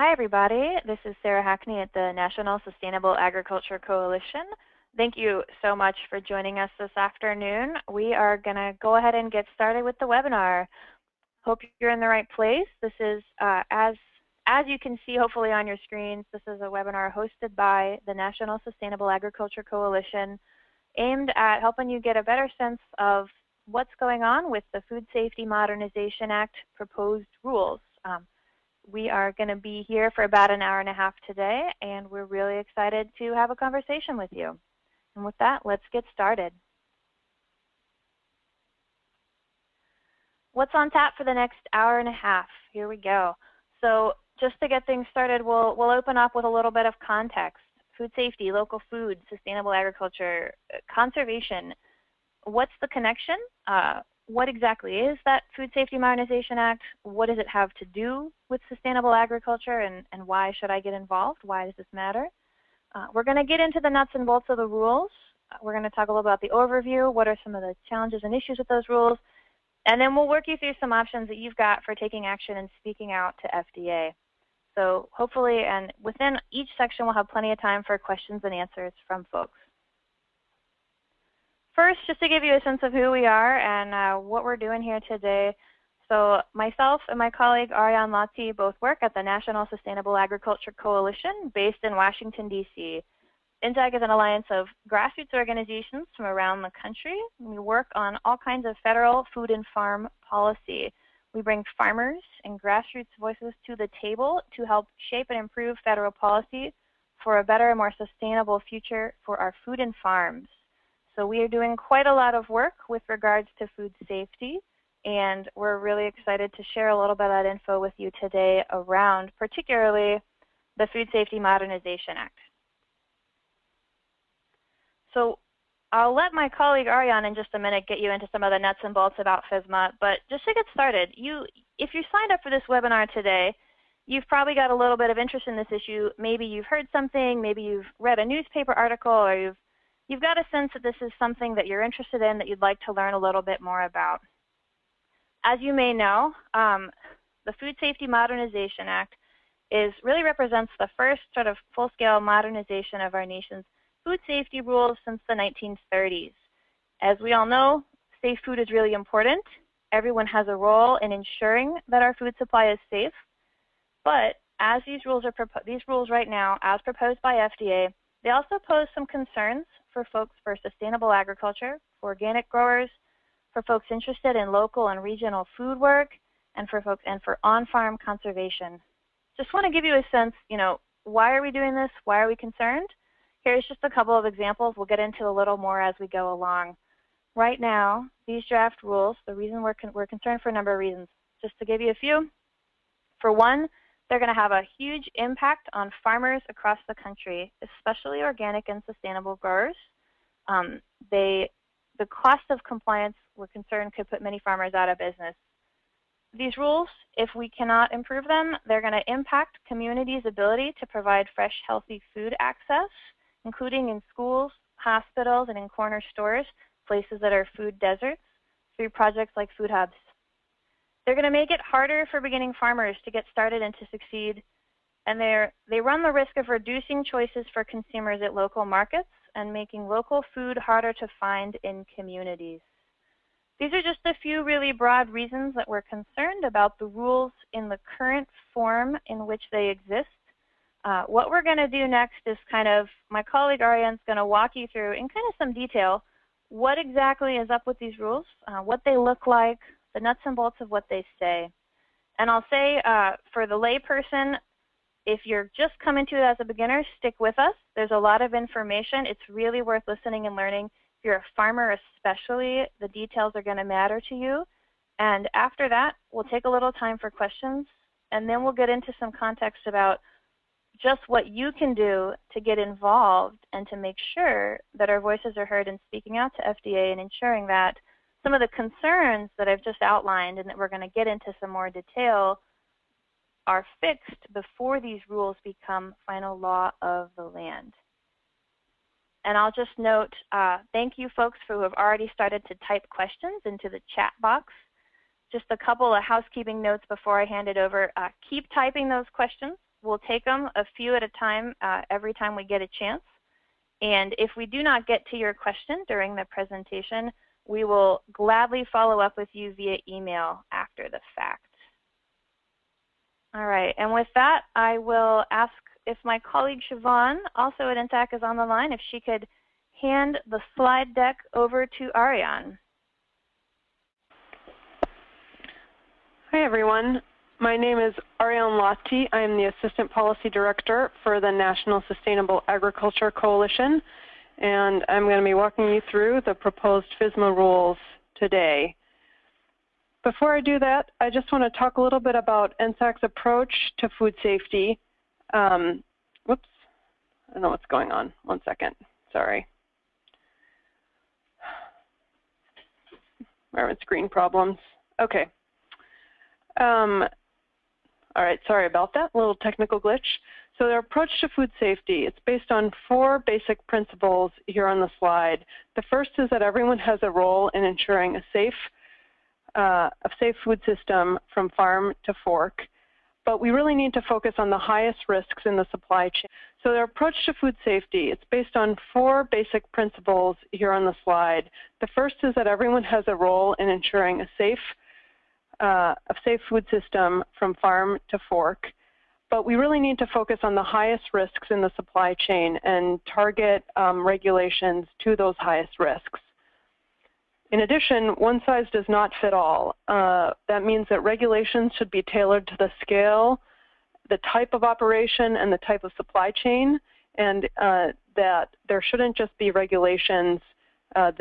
Hi everybody, this is Sarah Hackney at the National Sustainable Agriculture Coalition. Thank you so much for joining us this afternoon. We are going to go ahead and get started with the webinar. Hope you're in the right place. This is, as you can see hopefully on your screens, this is a webinar hosted by the National Sustainable Agriculture Coalition aimed at helping you get a better sense of what's going on with the Food Safety Modernization Act proposed rules. We are going to be here for about an hour and a half today, and we're really excited to have a conversation with you. And with that, let's get started. What's on tap for the next hour and a half? Here we go. So just to get things started, we'll open up with a little bit of context. Food safety, local food, sustainable agriculture, conservation. What's the connection? What exactly is that Food Safety Modernization Act? What does it have to do with sustainable agriculture, and why should I get involved? Why does this matter? We're going to get into the nuts and bolts of the rules. We're going to talk a little about the overview, what are some of the challenges and issues with those rules, and then we'll work you through some options that you've got for taking action and speaking out to FDA. So hopefully, and within each section, we'll have plenty of time for questions and answers from folks. First, just to give you a sense of who we are and what we're doing here today, so myself and my colleague Ariane Lotti both work at the National Sustainable Agriculture Coalition based in Washington, D.C. NSAG is an alliance of grassroots organizations from around the country. We work on all kinds of federal food and farm policy. We bring farmers and grassroots voices to the table to help shape and improve federal policy for a better and more sustainable future for our food and farms. So we are doing quite a lot of work with regards to food safety, and we're really excited to share a little bit of that info with you today around particularly the Food Safety Modernization Act. So I'll let my colleague Ariane in just a minute get you into some of the nuts and bolts about FSMA, but just to get started, if you signed up for this webinar today, you've probably got a little bit of interest in this issue. Maybe you've heard something, maybe you've read a newspaper article, or you've got a sense that this is something that you're interested in, that you'd like to learn a little bit more about. As you may know, the Food Safety Modernization Act really represents the first sort of full-scale modernization of our nation's food safety rules since the 1930s. As we all know, safe food is really important. Everyone has a role in ensuring that our food supply is safe. But as these rules right now, as proposed by FDA, they also pose some concerns for folks for sustainable agriculture, for organic growers, for folks interested in local and regional food work, and for folks and for on-farm conservation. Just want to give you a sense, why are we doing this? Why are we concerned? Here's just a couple of examples. We'll get into a little more as we go along. Right now, these draft rules, the reason we're concerned for a number of reasons. Just to give you a few, for one, they're going to have a huge impact on farmers across the country, especially organic and sustainable growers. The cost of compliance, we're concerned, could put many farmers out of business. These rules, if we cannot improve them, they're going to impact communities' ability to provide fresh, healthy food access, including in schools, hospitals, and in corner stores, places that are food deserts, through projects like food hubs. They're going to make it harder for beginning farmers to get started and to succeed, and they run the risk of reducing choices for consumers at local markets and making local food harder to find in communities. These are just a few really broad reasons that we're concerned about the rules in the current form in which they exist. What we're going to do next is my colleague Ariane's going to walk you through in some detail what exactly is up with these rules, what they look like, the nuts and bolts of what they say. And I'll say for the layperson, if you're just coming to it as a beginner, stick with us. There's a lot of information. It's really worth listening and learning. If you're a farmer especially, the details are going to matter to you. And after that, we'll take a little time for questions, and then we'll get into some context about just what you can do to get involved and to make sure that our voices are heard in speaking out to FDA and ensuring that some of the concerns that I've just outlined and that we're going to get into some more detail are fixed before these rules become final law of the land. And I'll just note, thank you folks who have already started to type questions into the chat box. Just a couple of housekeeping notes before I hand it over. Keep typing those questions. We'll take them a few at a time every time we get a chance. And if we do not get to your question during the presentation, we will gladly follow up with you via email after the fact. All right, and with that, I will ask if my colleague Siobhan, also at INSAC, is on the line, if she could hand the slide deck over to Ariane. Hi, everyone. My name is Ariane Lotti. I am the Assistant Policy Director for the National Sustainable Agriculture Coalition, and I'm going to be walking you through the proposed FSMA rules today. Before I do that, I just want to talk a little bit about NSAC's approach to food safety. Whoops, I don't know what's going on. One second, sorry. We're having screen problems. Okay. All right, sorry about that, a little technical glitch. So their approach to food safety, it's based on four basic principles here on the slide. The first is that everyone has a role in ensuring a safe food system from farm to fork, but we really need to focus on the highest risks in the supply chain. So their approach to food safety, it's based on four basic principles here on the slide. The first is that everyone has a role in ensuring a safe food system from farm to fork, but we really need to focus on the highest risks in the supply chain and target regulations to those highest risks. In addition, one size does not fit all. That means that regulations should be tailored to the scale, the type of operation, and the type of supply chain, and that there shouldn't just be regulations that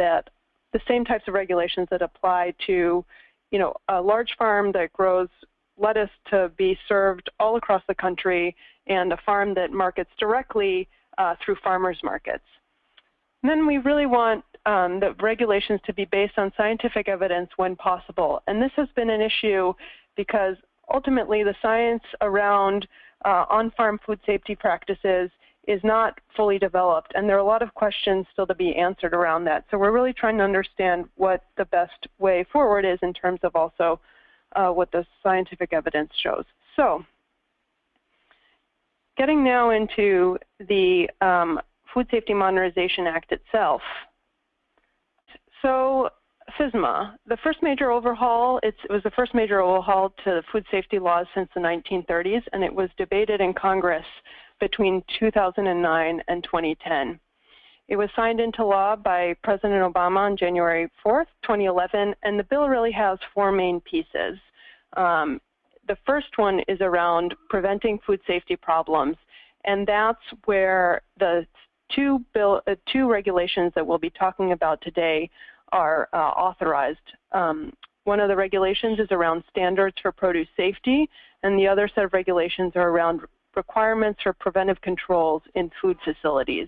the same types of regulations that apply to a large farm that grows lettuce to be served all across the country and a farm that markets directly through farmers markets. And then we really want the regulations to be based on scientific evidence when possible. And this has been an issue because ultimately the science around on-farm food safety practices is not fully developed, and there are a lot of questions still to be answered around that. So we're really trying to understand what the best way forward is in terms of also what the scientific evidence shows. So getting now into the Food Safety Modernization Act itself. So FSMA, the first major overhaul, it was the first major overhaul to the food safety laws since the 1930s, and it was debated in Congress between 2009 and 2010. It was signed into law by President Obama on January 4th, 2011, and the bill really has four main pieces. The first one is around preventing food safety problems, and that's where the two regulations that we'll be talking about today are authorized. One of the regulations is around standards for produce safety, and the other set of regulations are around requirements for preventive controls in food facilities.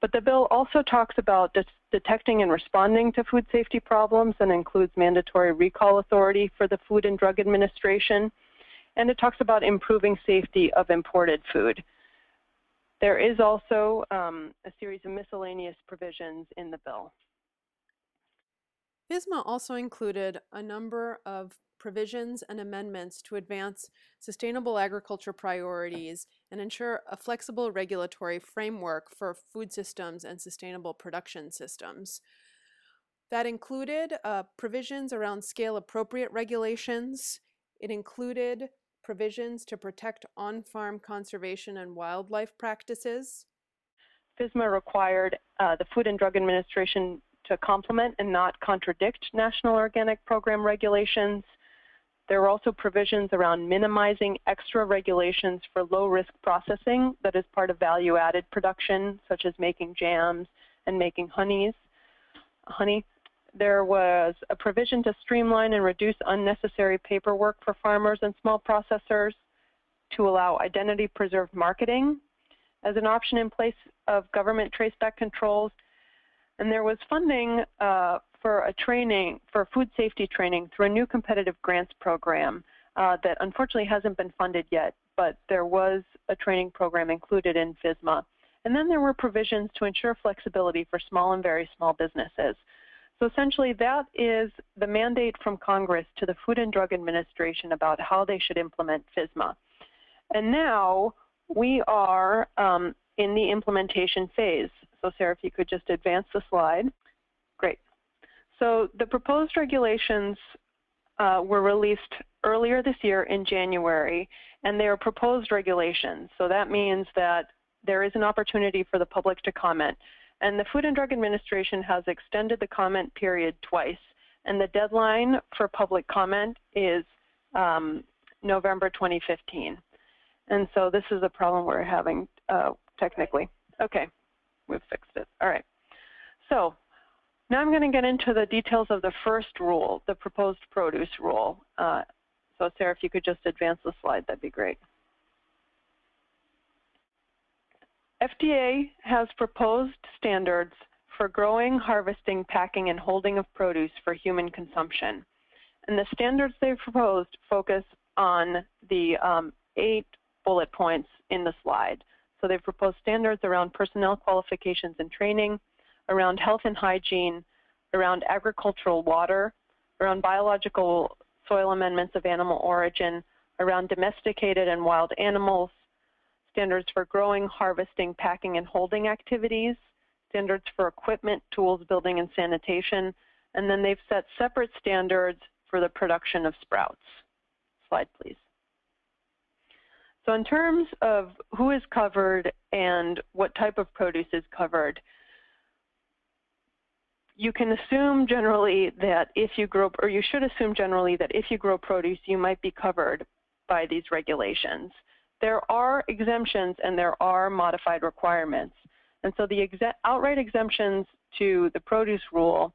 But the bill also talks about detecting and responding to food safety problems, and includes mandatory recall authority for the Food and Drug Administration, and it talks about improving safety of imported food. There is also a series of miscellaneous provisions in the bill. FSMA also included a number of provisions and amendments to advance sustainable agriculture priorities and ensure a flexible regulatory framework for food systems and sustainable production systems. That included provisions around scale-appropriate regulations. It included provisions to protect on-farm conservation and wildlife practices. FSMA required the Food and Drug Administration to complement and not contradict National Organic Program regulations. There were also provisions around minimizing extra regulations for low-risk processing that is part of value-added production, such as making jams and making honey. There was a provision to streamline and reduce unnecessary paperwork for farmers and small processors, to allow identity-preserved marketing as an option in place of government traceback controls, and there was funding for food safety training through a new competitive grants program that unfortunately hasn't been funded yet, but there was a training program included in FSMA. And then there were provisions to ensure flexibility for small and very small businesses. So essentially that is the mandate from Congress to the Food and Drug Administration about how they should implement FSMA. And now we are in the implementation phase. So Sarah, if you could just advance the slide. Great. So the proposed regulations were released earlier this year in January, and they are proposed regulations. So that means that there is an opportunity for the public to comment. And the Food and Drug Administration has extended the comment period twice, and the deadline for public comment is November 2015. And so this is a problem we're having technically. Okay, we've fixed it. All right. So now I'm going to get into the details of the first rule, the proposed produce rule. So Sarah, if you could just advance the slide, that'd be great. FDA has proposed standards for growing, harvesting, packing, and holding of produce for human consumption. And the standards they've proposed focus on the 8 bullet points in the slide. So they've proposed standards around personnel qualifications and training, around health and hygiene, around agricultural water, around biological soil amendments of animal origin, around domesticated and wild animals, standards for growing, harvesting, packing, and holding activities, standards for equipment, tools, building, and sanitation, and then they've set separate standards for the production of sprouts. Slide, please. So in terms of who is covered and what type of produce is covered, you can assume generally that if you grow, or you should assume generally that if you grow produce, you might be covered by these regulations. There are exemptions and there are modified requirements. And so the outright exemptions to the produce rule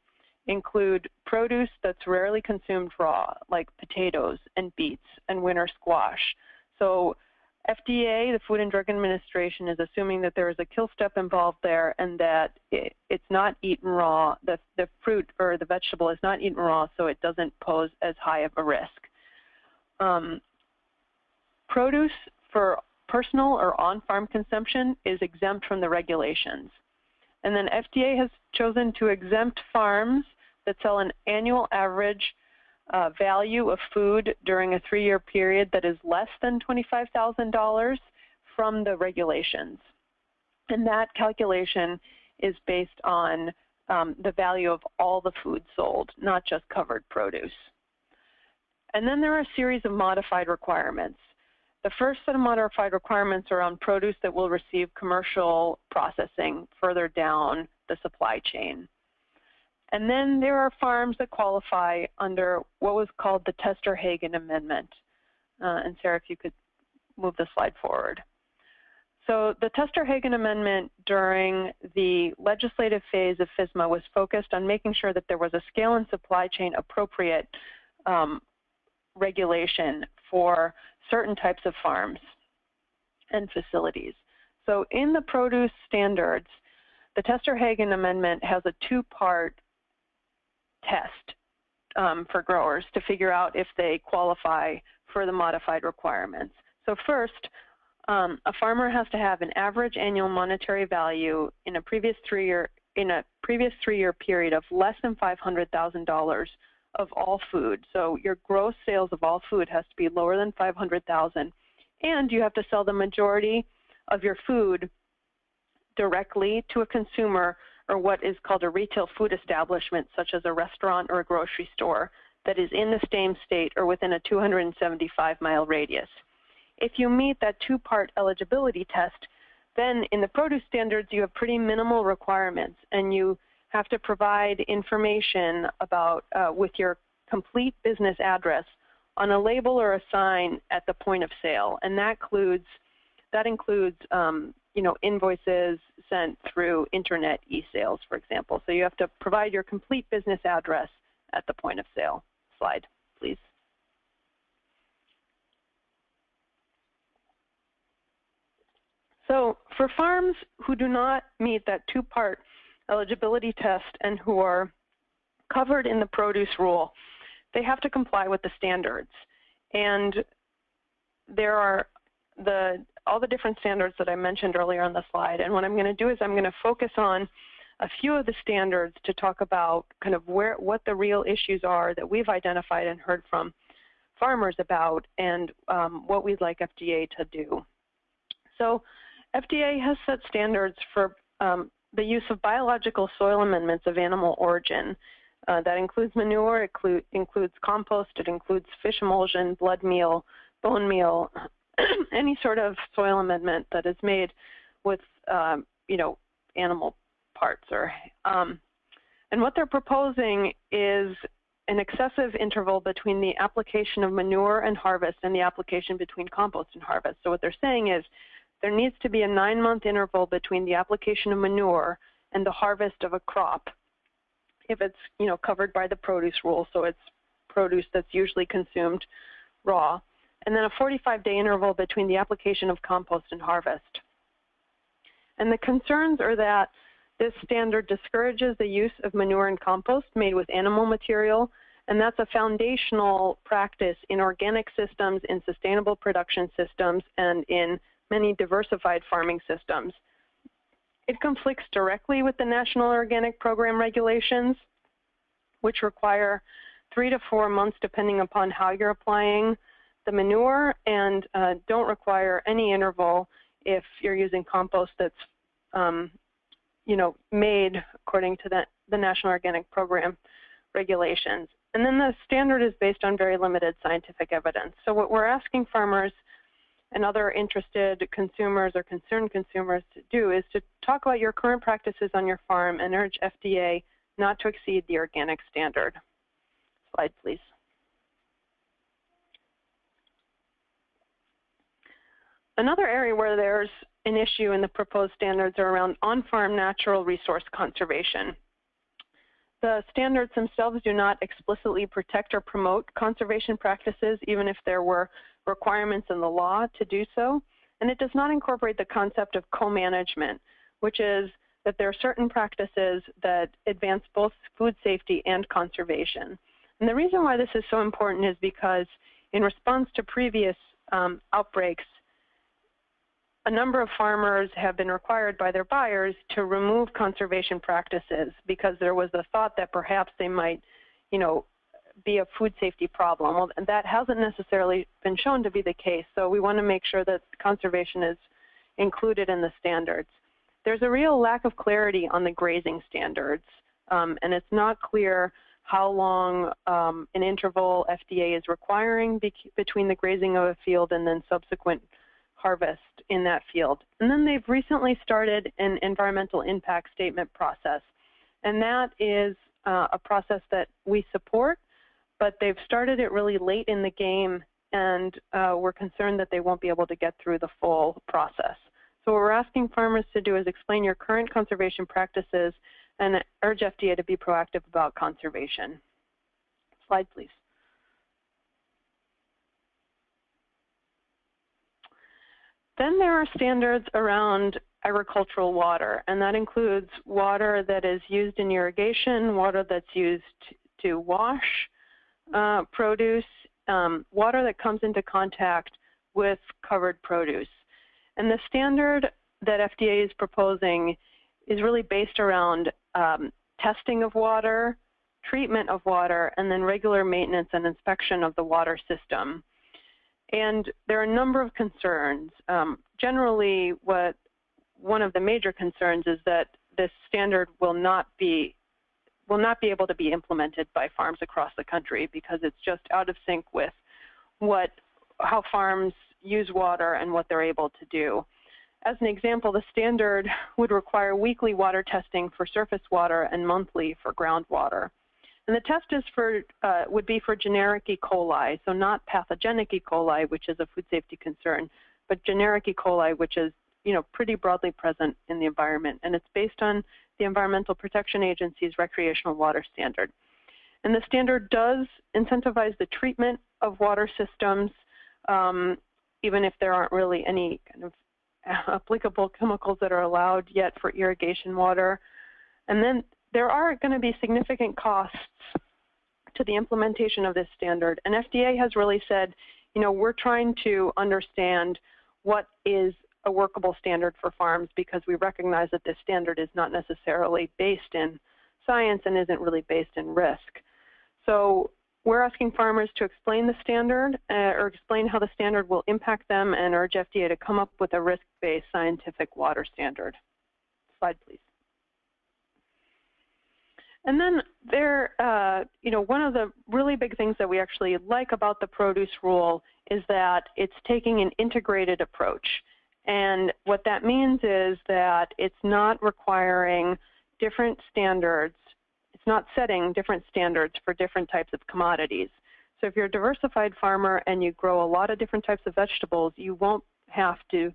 include produce that's rarely consumed raw, like potatoes and beets and winter squash. So FDA, the Food and Drug Administration, is assuming that there is a kill step involved there and that it's not eaten raw, the fruit or the vegetable is not eaten raw, so it doesn't pose as high of a risk. Produce for personal or on-farm consumption is exempt from the regulations. And then FDA has chosen to exempt farms that sell an annual average value of food during a 3-year period that is less than $25,000 from the regulations. And that calculation is based on the value of all the food sold, not just covered produce. And then there are a series of modified requirements. The first set of modified requirements are on produce that will receive commercial processing further down the supply chain. And then there are farms that qualify under what was called the Tester-Hagan Amendment. And Sarah, if you could move the slide forward. So the Tester-Hagan Amendment during the legislative phase of FSMA was focused on making sure that there was a scale and supply chain appropriate regulation for certain types of farms and facilities. So in the produce standards, the Tester-Hagan Amendment has a 2-part test for growers to figure out if they qualify for the modified requirements. So first, a farmer has to have an average annual monetary value in a previous 3-year period of less than $500,000 of all food. So your gross sales of all food has to be lower than $500,000, and you have to sell the majority of your food directly to a consumer, or what is called a retail food establishment, such as a restaurant or a grocery store, that is in the same state or within a 275-mile radius. If you meet that 2-part eligibility test, then in the produce standards you have pretty minimal requirements, and you have to provide information about with your complete business address on a label or a sign at the point of sale, and that includes you know, invoices sent through internet e-sales, for example. So you have to provide your complete business address at the point of sale. Slide, please. So for farms who do not meet that 2-part eligibility test and who are covered in the produce rule, they have to comply with the standards. And there are all the different standards that I mentioned earlier on the slide. And what I'm going to do is I'm going to focus on a few of the standards to talk about kind of what the real issues are that we've identified and heard from farmers about, and what we'd like FDA to do. So FDA has set standards for the use of biological soil amendments of animal origin. That includes manure, it includes compost, it includes fish emulsion, blood meal, bone meal, any sort of soil amendment that is made with, you know, animal parts. Or, and what they're proposing is an excessive interval between the application of manure and harvest and the application between compost and harvest. So what they're saying is there needs to be a 9-month interval between the application of manure and the harvest of a crop if it's, you know, covered by the produce rule, so it's produce that's usually consumed raw, and then a 45-day interval between the application of compost and harvest. And the concerns are that this standard discourages the use of manure and compost made with animal material, and that's a foundational practice in organic systems, in sustainable production systems, and in many diversified farming systems. It conflicts directly with the National Organic Program regulations, which require 3 to 4 months depending upon how you're applying the manure, and don't require any interval if you're using compost that's you know, made according to the National Organic Program regulations. And then the standard is based on very limited scientific evidence. So what we're asking farmers and other interested consumers or concerned consumers to do is to talk about your current practices on your farm and urge FDA not to exceed the organic standard. Slide, please. Another area where there's an issue in the proposed standards are around on-farm natural resource conservation. The standards themselves do not explicitly protect or promote conservation practices, even if there were requirements in the law to do so, and it does not incorporate the concept of co-management, which is that there are certain practices that advance both food safety and conservation. And the reason why this is so important is because in response to previous outbreaks, a number of farmers have been required by their buyers to remove conservation practices because there was the thought that perhaps they might, you know, be a food safety problem. Well, and that hasn't necessarily been shown to be the case, so we want to make sure that conservation is included in the standards. There's a real lack of clarity on the grazing standards, and it's not clear how long an interval FDA is requiring between the grazing of a field and then subsequent harvest in that field. And then they've recently started an environmental impact statement process, and that is a process that we support, but they've started it really late in the game, and we're concerned that they won't be able to get through the full process. So what we're asking farmers to do is explain your current conservation practices and urge FDA to be proactive about conservation. Slide, please. Then there are standards around agricultural water, and that includes water that is used in irrigation, water that's used to wash produce, water that comes into contact with covered produce. And the standard that FDA is proposing is really based around testing of water, treatment of water, and then regular maintenance and inspection of the water system. And there are a number of concerns. Generally, one of the major concerns is that this standard will not be able to be implemented by farms across the country because it's just out of sync with how farms use water and what they're able to do. As an example, the standard would require weekly water testing for surface water and monthly for groundwater. And the test is for, would be for generic E. coli, so not pathogenic E. coli, which is a food safety concern, but generic E. coli, which is, you know, pretty broadly present in the environment, and it's based on the Environmental Protection Agency's recreational water standard. And the standard does incentivize the treatment of water systems, even if there aren't really any kind of applicable chemicals that are allowed yet for irrigation water. And then there are going to be significant costs to the implementation of this standard. And FDA has really said, you know, we're trying to understand what is a workable standard for farms because we recognize that this standard is not necessarily based in science and isn't really based in risk. So We're asking farmers to explain the standard or explain how the standard will impact them, and urge FDA to come up with a risk-based scientific water standard. Slide, please. And then there, one of the really big things that we actually like about the produce rule is that it's taking an integrated approach. And what that means is that it's not requiring different standards. It's not setting different standards for different types of commodities. So if you're a diversified farmer and you grow a lot of different types of vegetables, you won't have to,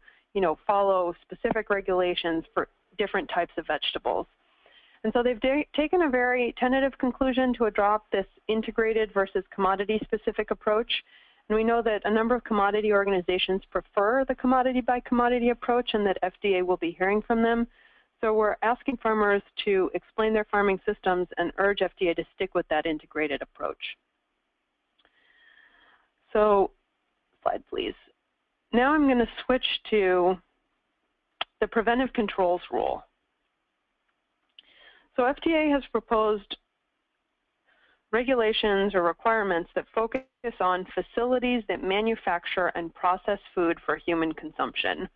follow specific regulations for different types of vegetables. And so they've taken a very tentative conclusion to adopt this integrated versus commodity-specific approach. And we know that a number of commodity organizations prefer the commodity-by-commodity approach, and that FDA will be hearing from them. So we're asking farmers to explain their farming systems and urge FDA to stick with that integrated approach. So, slide please. Now I'm going to switch to the preventive controls rule. So FDA has proposed regulations or requirements that focus on facilities that manufacture and process food for human consumption.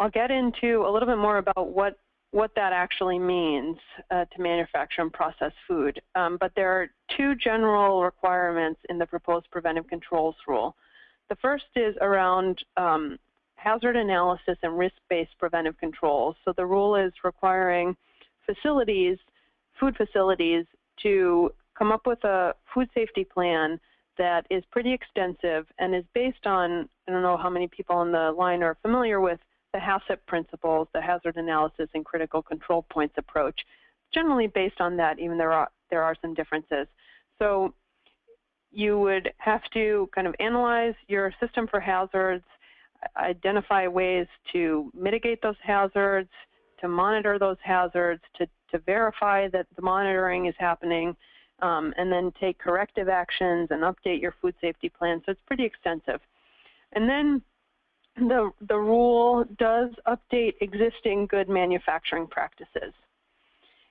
I'll get into a little bit more about what that actually means to manufacture and process food. But there are two general requirements in the proposed preventive controls rule. The first is around hazard analysis and risk-based preventive controls. So the rule is requiring facilities, food facilities, to come up with a food safety plan that is pretty extensive and is based on, I don't know how many people on the line are familiar with the HACCP principles, the hazard analysis and critical control points approach, generally based on that, even there are some differences. So you would have to kind of analyze your system for hazards, identify ways to mitigate those hazards, to monitor those hazards, to verify that the monitoring is happening, and then take corrective actions and update your food safety plan. So it's pretty extensive. And then the rule does update existing good manufacturing practices.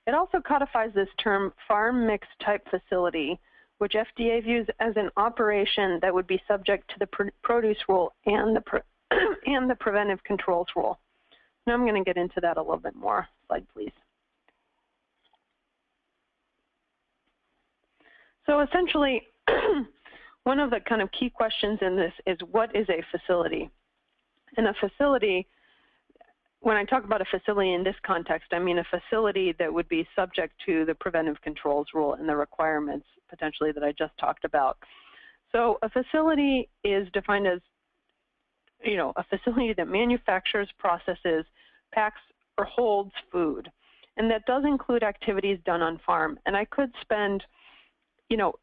It also codifies this term farm mix type facility, which FDA views as an operation that would be subject to the produce rule and the preventive controls rule. Now I'm going to get into that a little bit more. Slide, please. So essentially, one of the kind of key questions in this is, what is a facility? And a facility, when I talk about a facility in this context, I mean a facility that would be subject to the preventive controls rule and the requirements potentially that I just talked about. So a facility is defined as, a facility that manufactures, processes, packs, or holds food. And that does include activities done on farm. And I could spend,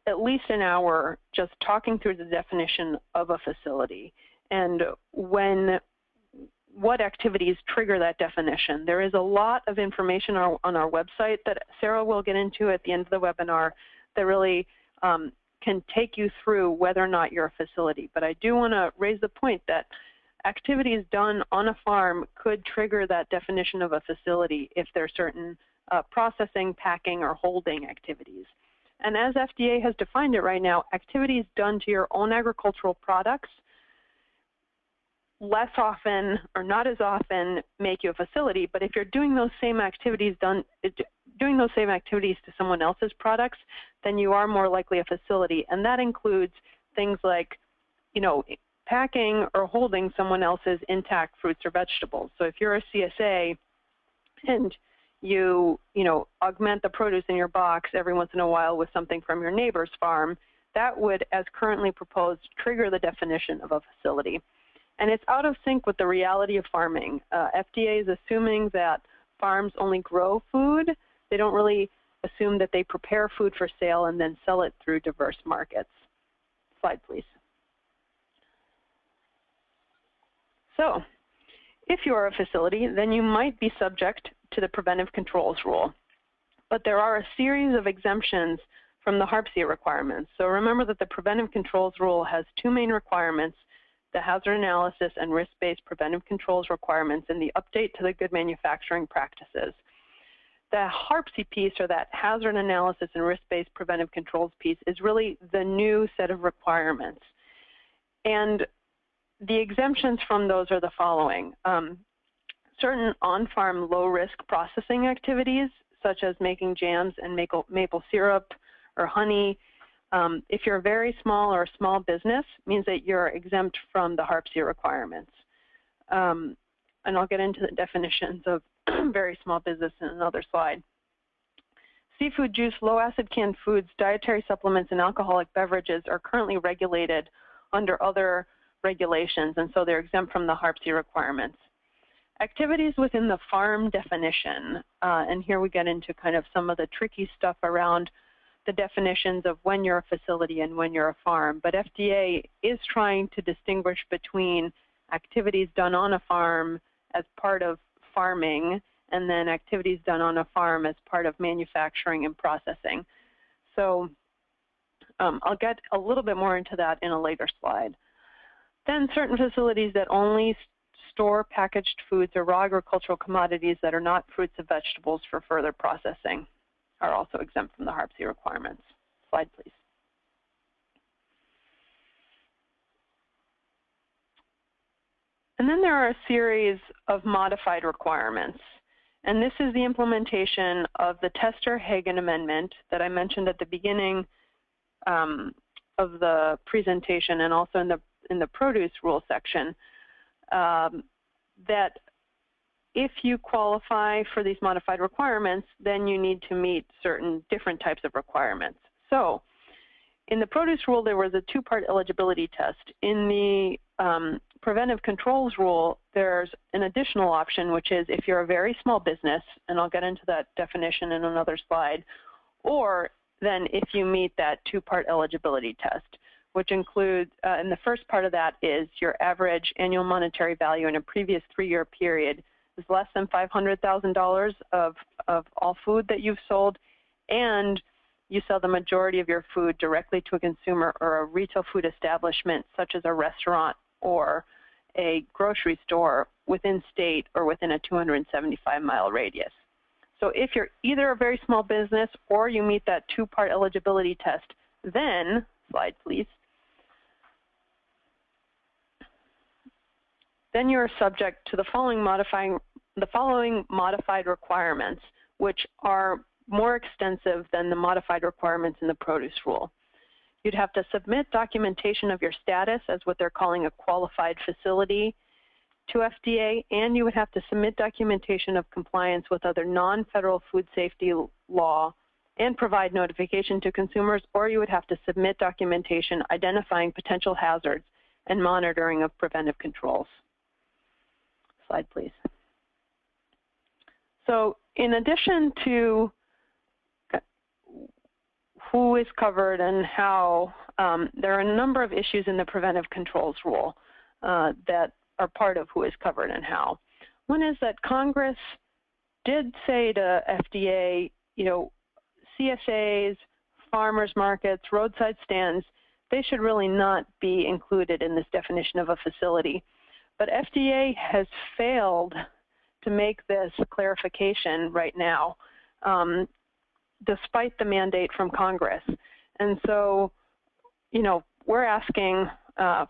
at least an hour just talking through the definition of a facility and what activities trigger that definition. There is a lot of information on our website that Sarah will get into at the end of the webinar that really can take you through whether or not you're a facility. But I do want to raise the point that activities done on a farm could trigger that definition of a facility if there are certain processing, packing, or holding activities. And as FDA has defined it right now, activities done to your own agricultural products less often or not as often make you a facility. But if you're doing those same activities to someone else's products, then you are more likely a facility. And that includes things like, packing or holding someone else's intact fruits or vegetables. So if you're a CSA and you augment the produce in your box every once in a while with something from your neighbor's farm, that would, as currently proposed, trigger the definition of a facility. And it's out of sync with the reality of farming. FDA is assuming that farms only grow food. They don't really assume that they prepare food for sale and then sell it through diverse markets. Slide, please. So, if you are a facility, then you might be subject to the preventive controls rule. But there are a series of exemptions from the HACCP requirements. So remember that the preventive controls rule has two main requirements: the hazard analysis and risk-based preventive controls requirements, and the update to the good manufacturing practices. the HACCP piece, or that hazard analysis and risk-based preventive controls piece, is really the new set of requirements. And the exemptions from those are the following. Certain on-farm low-risk processing activities, such as making jams and maple syrup or honey. If you're very small or a small business, means that you're exempt from the HACCP requirements. And I'll get into the definitions of very small business in another slide. Seafood, juice, low-acid canned foods, dietary supplements, and alcoholic beverages are currently regulated under other regulations, and so they're exempt from the HACCP requirements. Activities within the farm definition, and here we get into kind of some of the tricky stuff around the definitions of when you're a facility and when you're a farm, but FDA is trying to distinguish between activities done on a farm as part of farming, and then activities done on a farm as part of manufacturing and processing. So I'll get a little bit more into that in a later slide. Then certain facilities that only store packaged foods or raw agricultural commodities that are not fruits and vegetables for further processing are also exempt from the HACCP requirements. Slide, please. And then there are a series of modified requirements. And this is the implementation of the Tester-Hagan Amendment that I mentioned at the beginning of the presentation, and also in the produce rule section, that if you qualify for these modified requirements, then you need to meet certain different types of requirements. So in the produce rule, there was a two-part eligibility test. In the preventive controls rule, there's an additional option, which is if you're a very small business, and I'll get into that definition in another slide, or then if you meet that two-part eligibility test, which includes, and the first part of that is your average annual monetary value in a previous three-year period is less than $500,000 of all food that you've sold, and you sell the majority of your food directly to a consumer or a retail food establishment, such as a restaurant or a grocery store, within state or within a 275-mile radius. So if you're either a very small business or you meet that two-part eligibility test, then, slide please, then you're subject to the following modified requirements, which are more extensive than the modified requirements in the produce rule. You'd have to submit documentation of your status as what they're calling a qualified facility to FDA, and you would have to submit documentation of compliance with other non-federal food safety law and provide notification to consumers, or you would have to submit documentation identifying potential hazards and monitoring of preventive controls. Slide, please. So in addition to who is covered and how, there are a number of issues in the preventive controls rule that are part of who is covered and how. One is that Congress did say to FDA, you know, CSAs, farmers markets, roadside stands, they should really not be included in this definition of a facility. But FDA has failed to make this clarification right now, despite the mandate from Congress. And so, you know, we're asking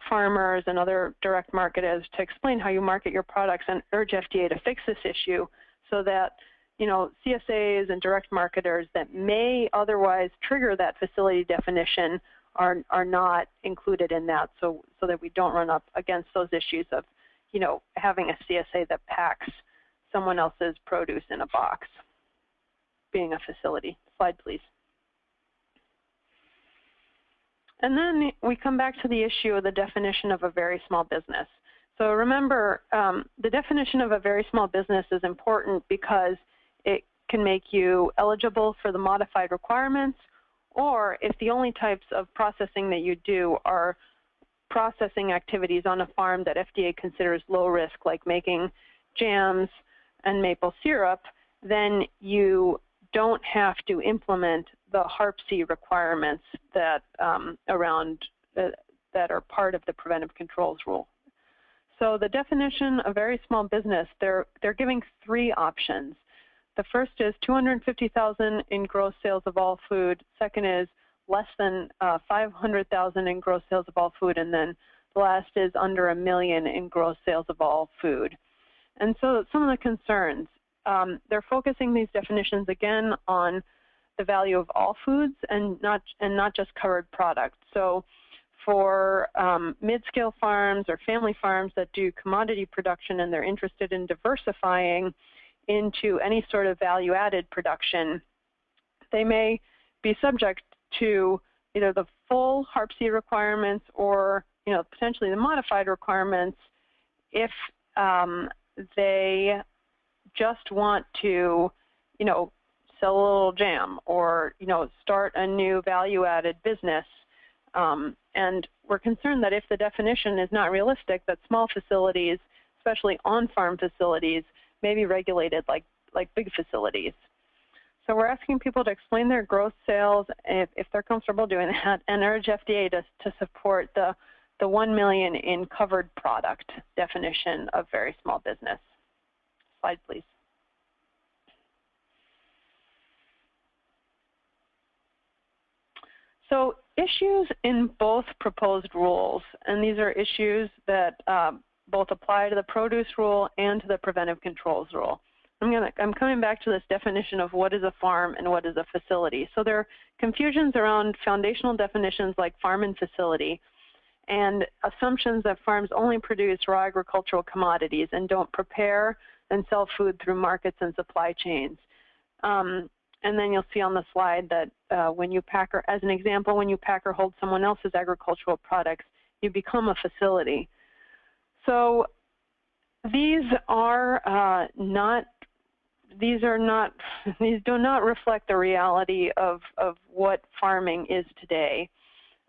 farmers and other direct marketers to explain how you market your products and urge FDA to fix this issue so that, you know, CSAs and direct marketers that may otherwise trigger that facility definition are not included in that, so that we don't run up against those issues of, you know, having a CSA that packs someone else's produce in a box being a facility. Slide, please. And then we come back to the issue of the definition of a very small business. So remember, the definition of a very small business is important because it can make you eligible for the modified requirements, or if the only types of processing that you do are processing activities on a farm that FDA considers low risk, like making jams and maple syrup, then you don't have to implement the HACCP requirements that that are part of the preventive controls rule. So the definition of very small business, they're giving three options. The first is 250,000 in gross sales of all food. Second is less than 500,000 in gross sales of all food, and then the last is under 1 million in gross sales of all food. And so some of the concerns, they're focusing these definitions again on the value of all foods and not just covered products. So for mid-scale farms or family farms that do commodity production and they're interested in diversifying into any sort of value-added production, they may be subject to either the full HACCP requirements or, you know, potentially the modified requirements if they just want to, you know, sell a little jam or, you know, start a new value-added business. And we're concerned that if the definition is not realistic, that small facilities, especially on-farm facilities, may be regulated like big facilities. So we're asking people to explain their gross sales if they're comfortable doing that, and urge FDA to support the 1 million in covered product definition of very small business. Slide, please. So issues in both proposed rules, and these are issues that both apply to the produce rule and to the preventive controls rule. I'm coming back to this definition of what is a farm and what is a facility. So there are confusions around foundational definitions like farm and facility, and assumptions that farms only produce raw agricultural commodities and don't prepare and sell food through markets and supply chains. And then you'll see on the slide that when you pack or, as an example, when you pack or hold someone else's agricultural products, you become a facility. So these do not reflect the reality of what farming is today.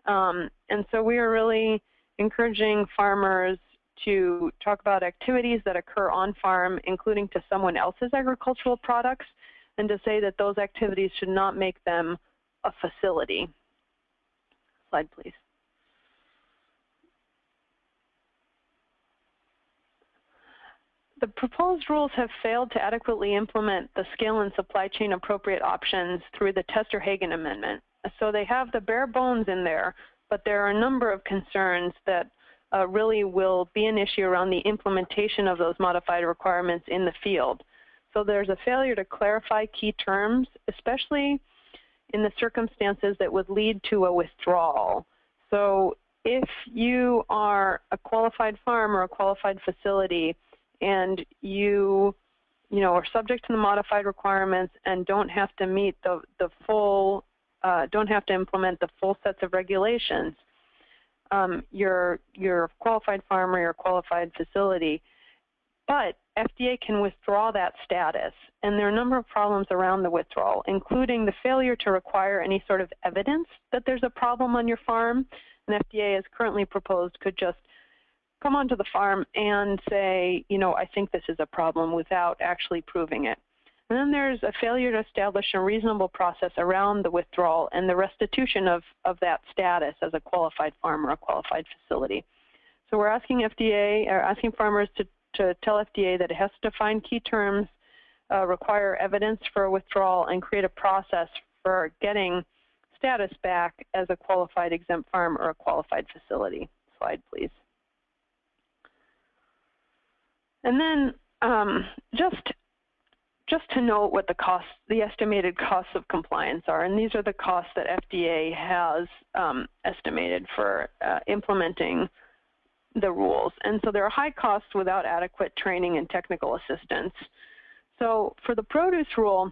And so we are really encouraging farmers to talk about activities that occur on farm, including to someone else's agricultural products, and to say that those activities should not make them a facility. Slide, please. The proposed rules have failed to adequately implement the scale and supply chain appropriate options through the Tester-Hagan Amendment. So they have the bare bones in there, but there are a number of concerns that really will be an issue around the implementation of those modified requirements in the field. So there's a failure to clarify key terms, especially in the circumstances that would lead to a withdrawal. So if you are a qualified farm or a qualified facility, and you know, are subject to the modified requirements and don't have to meet don't have to implement the full sets of regulations, you're a qualified farm or you're a qualified facility. But FDA can withdraw that status, and there are a number of problems around the withdrawal, including the failure to require any sort of evidence that there's a problem on your farm. And FDA, as currently proposed, could just come onto the farm and say, you know, I think this is a problem without actually proving it. And then there's a failure to establish a reasonable process around the withdrawal and the restitution of that status as a qualified farm or a qualified facility. So we're asking FDA, or asking farmers to tell FDA that it has to define key terms, require evidence for a withdrawal, and create a process for getting status back as a qualified exempt farm or a qualified facility. Slide, please. And then just to note what the estimated costs of compliance are, and these are the costs that FDA has estimated for implementing the rules. And so there are high costs without adequate training and technical assistance. So for the produce rule,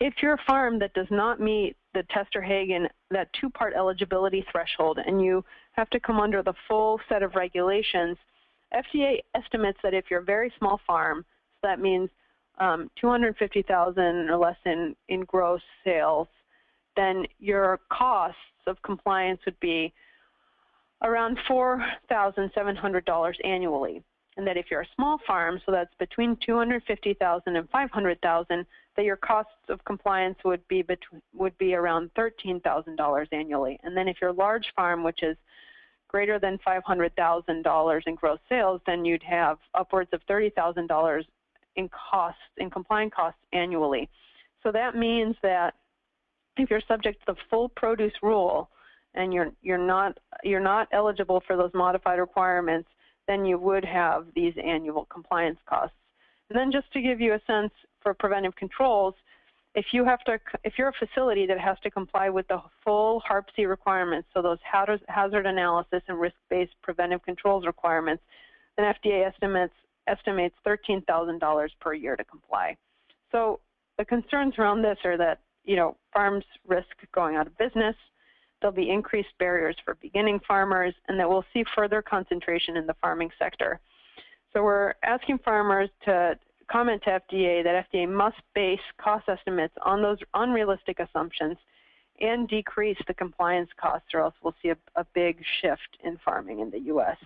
if you're a farm that does not meet the Tester-Hagan, that two-part eligibility threshold, and you have to come under the full set of regulations, FDA estimates that if you're a very small farm, so that means 250,000 or less in gross sales, then your costs of compliance would be around $4,700 annually. And that if you're a small farm, so that's between 250,000 and 500,000, that your costs of compliance would be around $13,000 annually. And then if you're a large farm, which is greater than $500,000 in gross sales, then you'd have upwards of $30,000 in costs, in compliant costs annually. So that means that if you're subject to the full produce rule and you're not eligible for those modified requirements, then you would have these annual compliance costs. And then just to give you a sense for preventive controls, if you're a facility that has to comply with the full HACCP requirements, so those hazard analysis and risk-based preventive controls requirements, then FDA estimates $13,000 per year to comply. So the concerns around this are that, you know, farms risk going out of business, there'll be increased barriers for beginning farmers, and that we'll see further concentration in the farming sector. So we're asking farmers to comment to FDA that FDA must base cost estimates on those unrealistic assumptions and decrease the compliance costs, or else we'll see a big shift in farming in the U.S.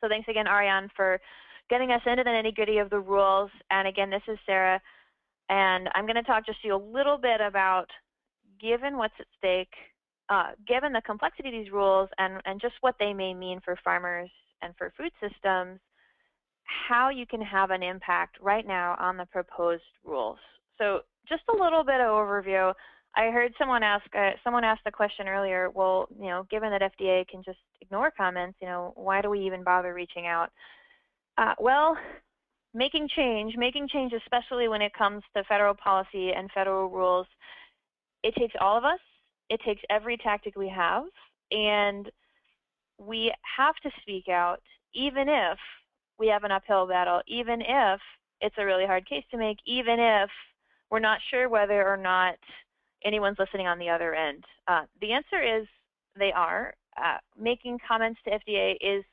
So thanks again, Ariane, for getting us into the nitty-gritty of the rules. And again, this is Sarah, and I'm going to talk just to you a little bit about, given what's at stake, given the complexity of these rules and just what they may mean for farmers and for food systems, how you can have an impact right now on the proposed rules. So just a little bit of overview. I heard someone asked the question earlier, well, you know, given that FDA can just ignore comments, you know, why do we even bother reaching out? Well, making change, especially when it comes to federal policy and federal rules, it takes all of us. It takes every tactic we have, and we have to speak out even if we have an uphill battle, even if it's a really hard case to make, even if we're not sure whether or not anyone's listening on the other end. The answer is they are. Making comments to FDA is,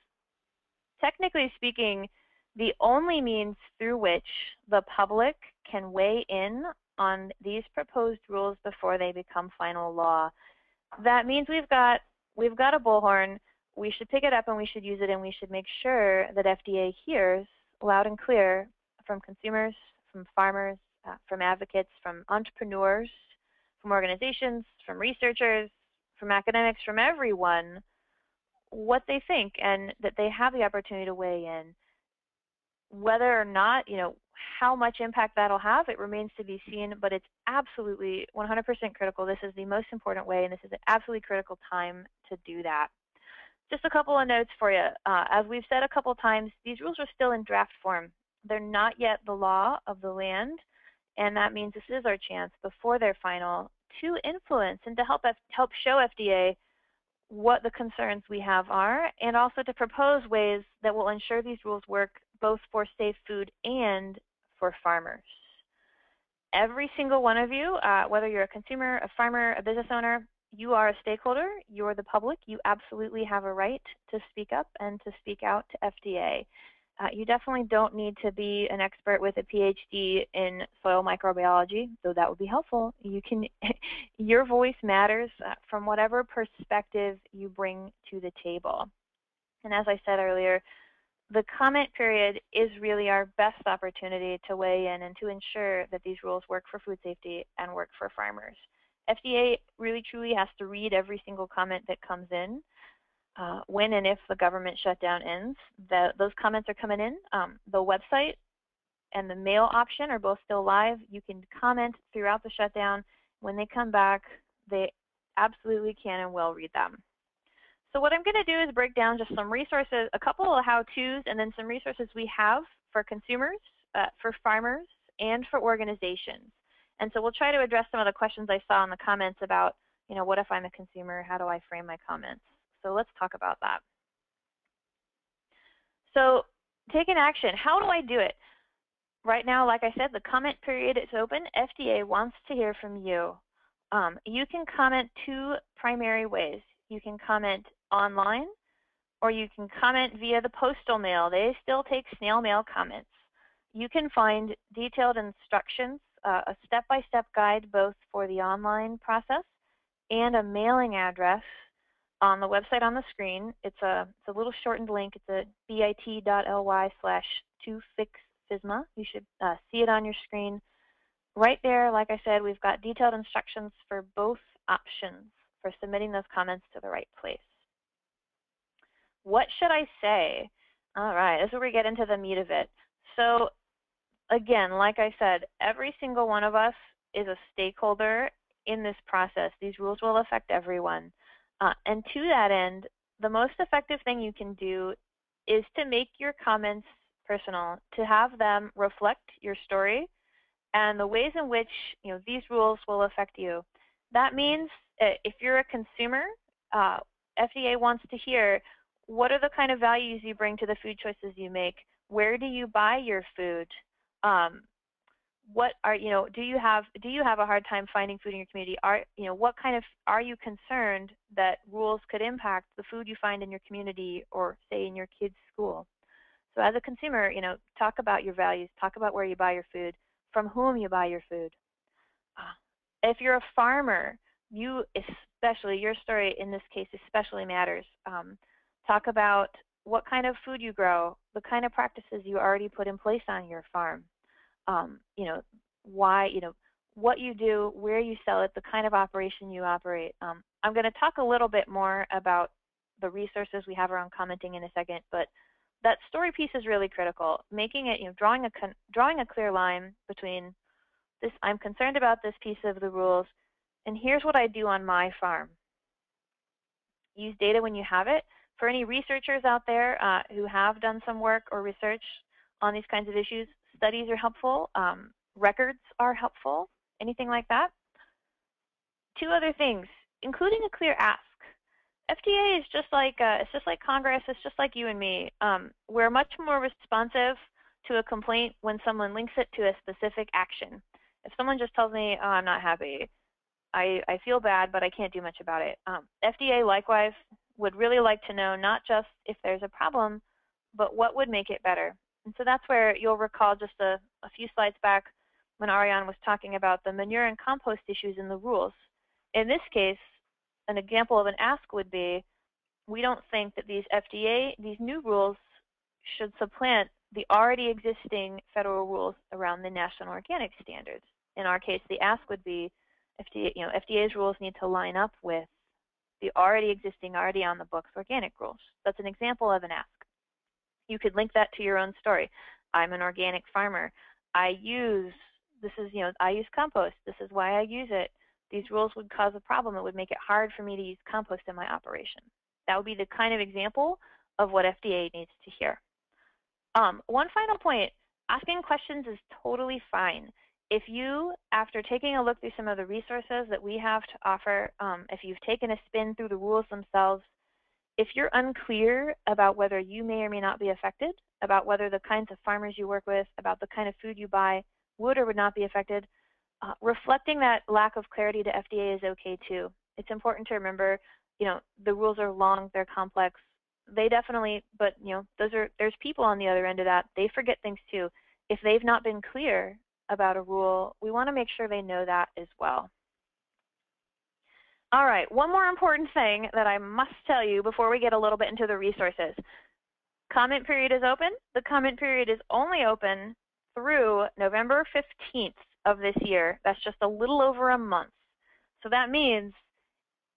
technically speaking, the only means through which the public can weigh in on these proposed rules before they become final law. That means we've got a bullhorn. We should pick it up and we should use it, and we should make sure that FDA hears loud and clear from consumers, from farmers, from advocates, from entrepreneurs, from organizations, from researchers, from academics, from everyone, what they think, and that they have the opportunity to weigh in. Whether or not, you know, how much impact that'll have, it remains to be seen, but it's absolutely 100% critical. This is the most important way, and this is an absolutely critical time to do that. Just a couple of notes for you. As we've said a couple times, these rules are still in draft form. They're not yet the law of the land, and that means this is our chance before they're final to influence and to help show FDA what the concerns we have are, and also to propose ways that will ensure these rules work both for safe food and for farmers. Every single one of you, whether you're a consumer, a farmer, a business owner, you are a stakeholder, you're the public, you absolutely have a right to speak up and to speak out to FDA. You definitely don't need to be an expert with a PhD in soil microbiology, though that would be helpful. You can, your voice matters from whatever perspective you bring to the table. And as I said earlier, the comment period is really our best opportunity to weigh in and to ensure that these rules work for food safety and work for farmers. FDA really truly has to read every single comment that comes in. When and if the government shutdown ends, those comments are coming in. The website and the mail option are both still live. You can comment throughout the shutdown. When they come back, they absolutely can and will read them. So what I'm going to do is break down just some resources, a couple of how-tos, and then some resources we have for consumers, for farmers, and for organizations. And so we'll try to address some of the questions I saw in the comments about, you know, what if I'm a consumer? How do I frame my comments? So let's talk about that. So taking action, how do I do it? Right now, like I said, the comment period is open. FDA wants to hear from you. You can comment two primary ways. You can comment online, or you can comment via the postal mail. They still take snail mail comments. You can find detailed instructions, a step-by-step guide both for the online process and a mailing address on the website on the screen. It's a little shortened link. It's a bit.ly/2fixfisma. You should see it on your screen. Right there, like I said, we've got detailed instructions for both options for submitting those comments to the right place. What should I say? All right, this is where we get into the meat of it. So again, like I said, every single one of us is a stakeholder in this process. These rules will affect everyone. And to that end, the most effective thing you can do is to make your comments personal, to have them reflect your story and the ways in which, you know, these rules will affect you. That means if you're a consumer, FDA wants to hear, what are the kind of values you bring to the food choices you make? Where do you buy your food? What are, you know, do you have a hard time finding food in your community? Are you concerned that rules could impact the food you find in your community or say in your kids' school? So as a consumer, you know, talk about your values, talk about where you buy your food, from whom you buy your food. If you're a farmer, you especially, your story in this case especially matters. Talk about what kind of food you grow, the kind of practices you already put in place on your farm, you know, why, you know, what you do, where you sell it, the kind of operation you operate. I'm going to talk a little bit more about the resources we have around commenting in a second, but that story piece is really critical. Making it, you know, drawing a clear line between this, I'm concerned about this piece of the rules, and here's what I do on my farm. Use data when you have it. For any researchers out there who have done some work or research on these kinds of issues, studies are helpful, records are helpful, anything like that. Two other things, including a clear ask. FDA is just like it's just like Congress, it's just like you and me. We're much more responsive to a complaint when someone links it to a specific action. If someone just tells me, oh, I'm not happy, I feel bad, but I can't do much about it. FDA likewise would really like to know not just if there's a problem, but what would make it better. And so that's where you'll recall just a few slides back when Ariane was talking about the manure and compost issues in the rules. In this case, an example of an ask would be, we don't think that these new rules should supplant the already existing federal rules around the national organic standards. In our case, the ask would be, FDA's rules need to line up with the already existing, already on the books organic rules. That's an example of an ask. You could link that to your own story. I'm an organic farmer. I use compost. This is why I use it. These rules would cause a problem. It would make it hard for me to use compost in my operation. That would be the kind of example of what FDA needs to hear. One final point, asking questions is totally fine. If you, after taking a look through some of the resources that we have to offer, if you've taken a spin through the rules themselves, if you're unclear about whether you may or may not be affected, about whether the kinds of farmers you work with, about the kind of food you buy would or would not be affected, reflecting that lack of clarity to FDA is okay too. It's important to remember, you know, the rules are long, they're complex. They definitely, but you know, there's people on the other end of that. They forget things too. If they've not been clear about a rule, we want to make sure they know that as well. All right, one more important thing that I must tell you before we get a little bit into the resources. Comment period is open. The comment period is only open through November 15th of this year. That's just a little over a month. So that means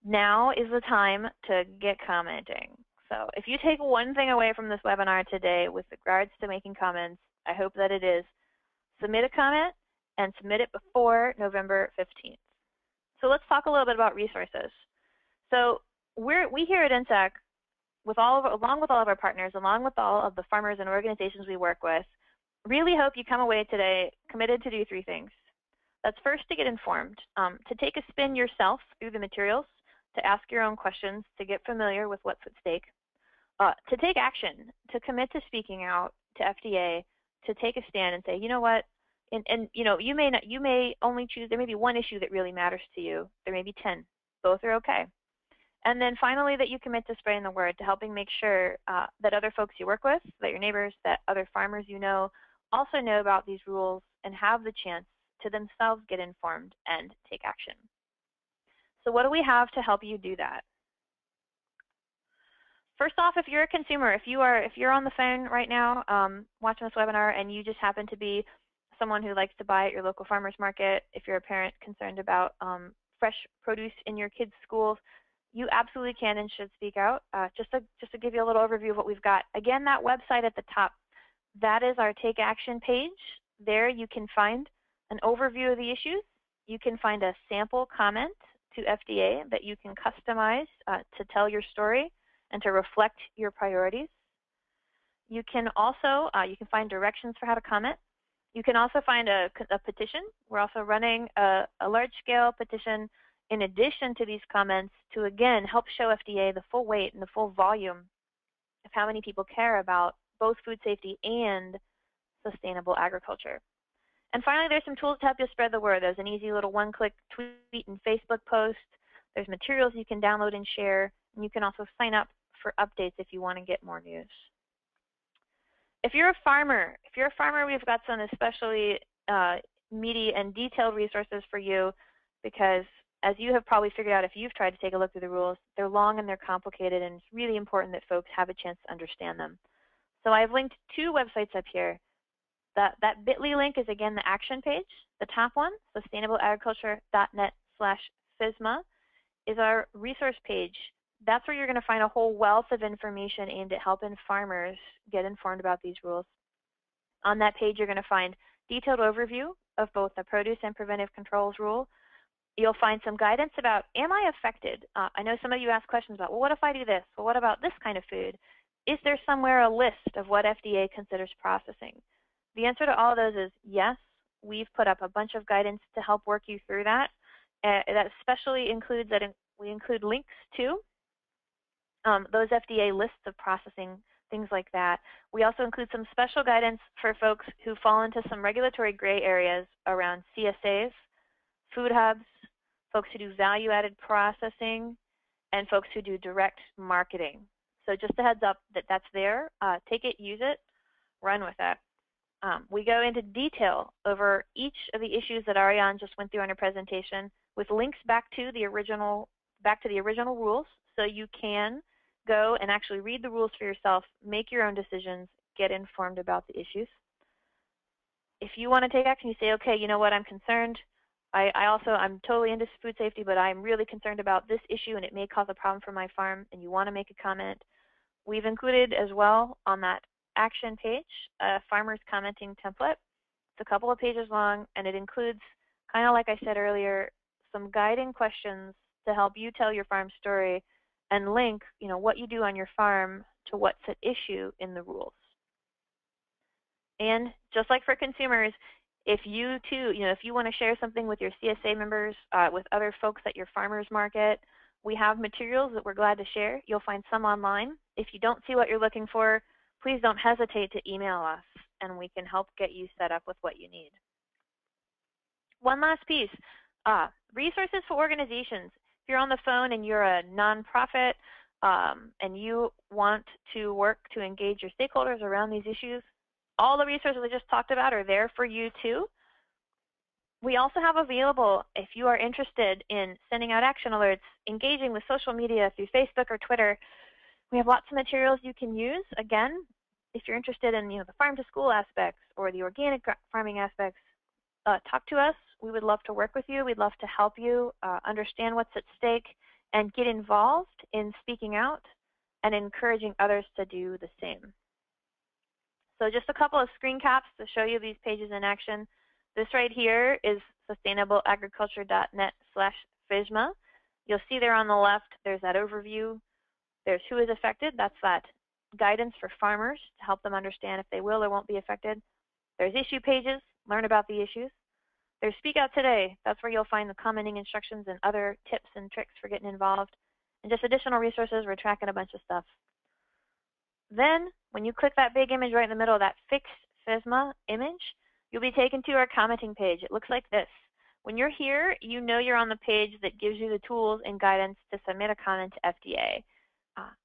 now is the time to get commenting. So if you take one thing away from this webinar today with regards to making comments, I hope that it is submit a comment and submit it before November 15th. So let's talk a little bit about resources. So we here at NSAC, along with all of our partners, along with all of the farmers and organizations we work with, really hope you come away today committed to do three things. That's first to get informed, to take a spin yourself through the materials, to ask your own questions, to get familiar with what's at stake. To take action, to commit to speaking out to FDA, to take a stand and say, you know what, and you know, you may only choose, there may be one issue that really matters to you, there may be 10, both are okay. And then finally, that you commit to spreading the word, to helping make sure that other folks you work with, that your neighbors, that other farmers you know, also know about these rules and have the chance to themselves get informed and take action. So what do we have to help you do that? First off, if you're a consumer, if you're on the phone right now watching this webinar and you just happen to be someone who likes to buy at your local farmer's market, if you're a parent concerned about fresh produce in your kids' schools, you absolutely can and should speak out. Just to give you a little overview of what we've got. Again, that website at the top, That is our Take Action page. There you can find an overview of the issues. You can find a sample comment to FDA that you can customize to tell your story and to reflect your priorities. You can also you can find directions for how to comment. You can also find a petition. We're also running a large-scale petition in addition to these comments to, again, help show FDA the full weight and the full volume of how many people care about both food safety and sustainable agriculture. And finally, there's some tools to help you spread the word. There's an easy little one-click tweet and Facebook post. There's materials you can download and share, and you can also sign up for updates if you want to get more news. If you're a farmer, we've got some especially meaty and detailed resources for you, because as you have probably figured out if you've tried to take a look through the rules, they're long and they're complicated, and it's really important that folks have a chance to understand them. So I've linked two websites up here. That bit.ly link is, again, the action page. The top one, sustainableagriculture.net/FSMA, is our resource page. That's where you're going to find a whole wealth of information aimed at helping farmers get informed about these rules. On that page, you're going to find detailed overview of both the produce and preventive controls rule. You'll find some guidance about, am I affected? I know some of you ask questions about, well, what if I do this? Well, what about this kind of food? Is there somewhere a list of what FDA considers processing? The answer to all of those is yes. We've put up a bunch of guidance to help work you through that. That especially includes that we include links to those FDA lists of processing, things like that. We also include some special guidance for folks who fall into some regulatory gray areas around CSAs, food hubs, folks who do value-added processing, and folks who do direct marketing. So just a heads up that that's there. Take it, use it, run with it. We go into detail over each of the issues that Ariane just went through in her presentation, with links back to the original rules, so you can go and actually read the rules for yourself, make your own decisions, get informed about the issues. If you want to take action, you say, okay, you know what, I'm concerned. I'm totally into food safety, but I'm really concerned about this issue and it may cause a problem for my farm, and you want to make a comment. We've included as well on that action page a farmer's commenting template. It's a couple of pages long, and it includes, kind of like I said earlier, some guiding questions to help you tell your farm story and link, you know, what you do on your farm to what's at issue in the rules. And just like for consumers, if you too, you know, if you want to share something with your CSA members, with other folks at your farmers market, we have materials that we're glad to share. You'll find some online. If you don't see what you're looking for, please don't hesitate to email us, and we can help get you set up with what you need. One last piece, resources for organizations. If you're on the phone and you're a nonprofit and you want to work to engage your stakeholders around these issues, all the resources we just talked about are there for you too. We also have available, if you are interested in sending out action alerts, engaging with social media through Facebook or Twitter, we have lots of materials you can use. Again, if you're interested in, you know, the farm to school aspects or the organic farming aspects, talk to us. We would love to work with you. We'd love to help you understand what's at stake and get involved in speaking out and encouraging others to do the same. So just a couple of screen caps to show you these pages in action. This right here is sustainableagriculture.net/FSMA. You'll see there on the left, there's that overview. There's who is affected. That's that guidance for farmers to help them understand if they will or won't be affected. There's issue pages. Learn about the issues. There's Speak Out Today. That's where you'll find the commenting instructions and other tips and tricks for getting involved. And just additional resources. We're tracking a bunch of stuff. Then, when you click that big image right in the middle, that fixed FSMA image, you'll be taken to our commenting page. It looks like this. When you're here, you know you're on the page that gives you the tools and guidance to submit a comment to FDA.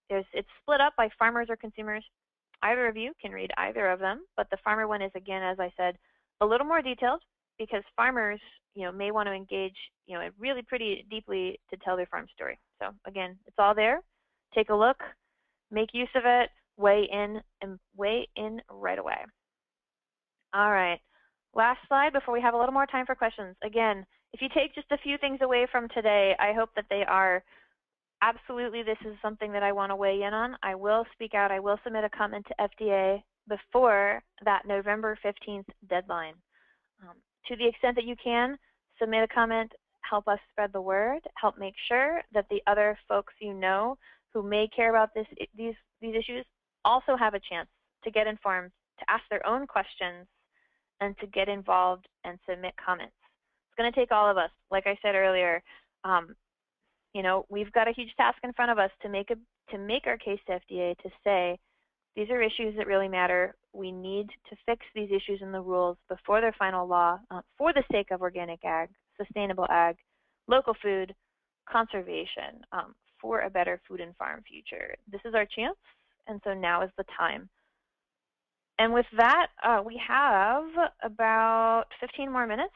It's split up by farmers or consumers. Either of you can read either of them, but the farmer one is, again, as I said, a little more detailed, because farmers, you know, may want to engage, you know, really pretty deeply to tell their farm story. So again, it's all there. Take a look, make use of it, weigh in, and weigh in right away. All right, last slide before we have a little more time for questions. Again, if you take just a few things away from today, I hope that they are absolutely, this is something that I want to weigh in on. I will speak out. I will submit a comment to FDA. before that November 15th deadline. To the extent that you can, submit a comment, help us spread the word, help make sure that the other folks you know who may care about these issues also have a chance to get informed, to ask their own questions, and to get involved and submit comments. It's going to take all of us. Like I said earlier, you know, we've got a huge task in front of us to make our case to FDA to say, these are issues that really matter. We need to fix these issues in the rules before their final law for the sake of organic ag, sustainable ag, local food, conservation, for a better food and farm future. This is our chance, and so now is the time. And with that, we have about 15 more minutes.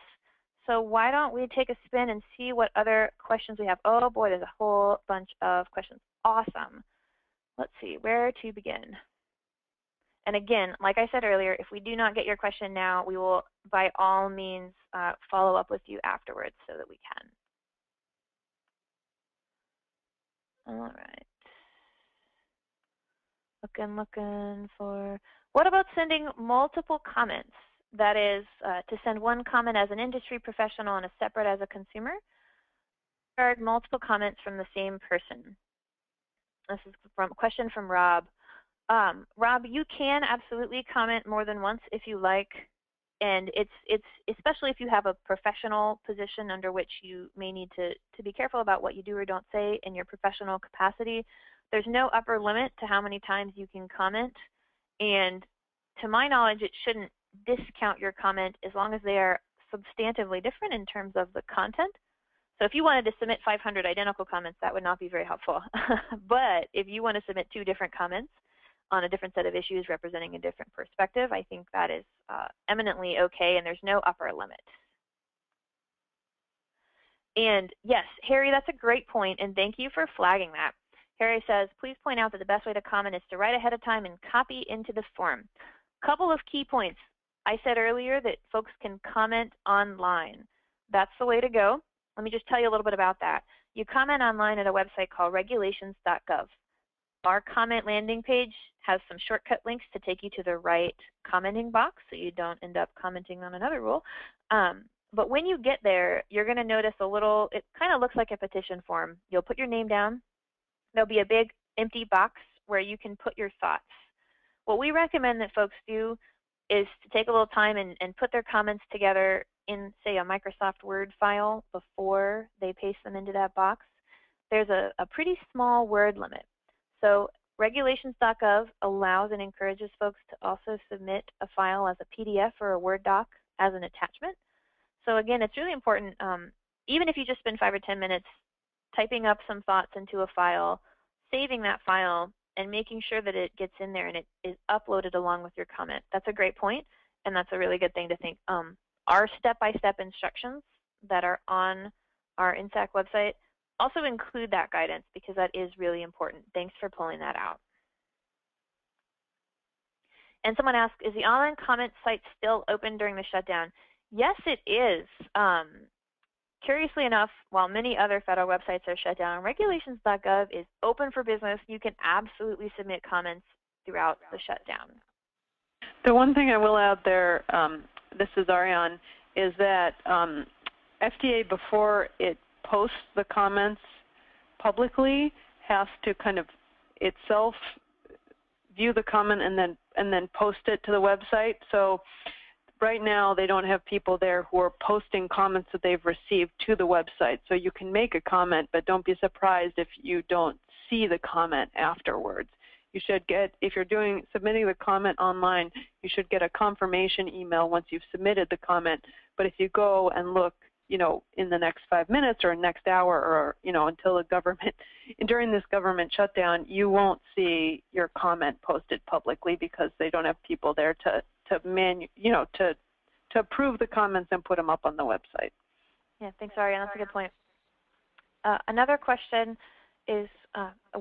So why don't we take a spin and see what other questions we have? Oh boy, there's a whole bunch of questions. Awesome. Let's see, where to begin? And again, like I said earlier, if we do not get your question now, we will by all means follow up with you afterwards so that we can. All right. Looking for, what about sending multiple comments? That is, to send one comment as an industry professional and a separate as a consumer. Multiple comments from the same person. This is from a question from Rob. Rob, you can absolutely comment more than once if you like, and it's especially if you have a professional position under which you may need to be careful about what you do or don't say in your professional capacity. There's no upper limit to how many times you can comment, and to my knowledge, it shouldn't discount your comment as long as they are substantively different in terms of the content. So if you wanted to submit 500 identical comments, that would not be very helpful. But if you want to submit 2 different comments on a different set of issues representing a different perspective, I think that is eminently okay, and there's no upper limit. And yes, Harry, that's a great point, and thank you for flagging that. Harry says, please point out that the best way to comment is to write ahead of time and copy into the form. Couple of key points. I said earlier that folks can comment online. That's the way to go. Let me just tell you a little bit about that. You comment online at a website called regulations.gov. Our comment landing page has some shortcut links to take you to the right commenting box so you don't end up commenting on another rule. But when you get there, you're going to notice a little, it kind of looks like a petition form. You'll put your name down. There'll be a big empty box where you can put your thoughts. What we recommend that folks do is to take a little time and put their comments together in, say, a Microsoft Word file before they paste them into that box. There's a pretty small word limit. So regulations.gov allows and encourages folks to also submit a file as a PDF or a Word doc as an attachment. So again, it's really important, even if you just spend 5 or 10 minutes typing up some thoughts into a file, saving that file, and making sure that it gets in there and it is uploaded along with your comment. That's a great point, and that's a really good thing to think. Our step-by-step instructions that are on our INSAC website also include that guidance because that is really important. Thanks for pulling that out. And someone asked, is the online comment site still open during the shutdown? Yes, it is. Curiously enough, while many other federal websites are shut down, regulations.gov is open for business. You can absolutely submit comments throughout the shutdown. The one thing I will add there, this is Ariane, is that FDA, before it posts the comments publicly, has to kind of itself view the comment and then post it to the website. So right now, they don't have people there who are posting comments that they've received to the website. So you can make a comment, but don't be surprised if you don't see the comment afterwards. You should get, if you're submitting the comment online, you should get a confirmation email once you've submitted the comment. But if you go and look, you know, in the next 5 minutes or next hour or, you know, until the government, during this government shutdown, you won't see your comment posted publicly because they don't have people there to approve the comments and put them up on the website. Yeah, thanks, Ariane. That's a good point. Another question is,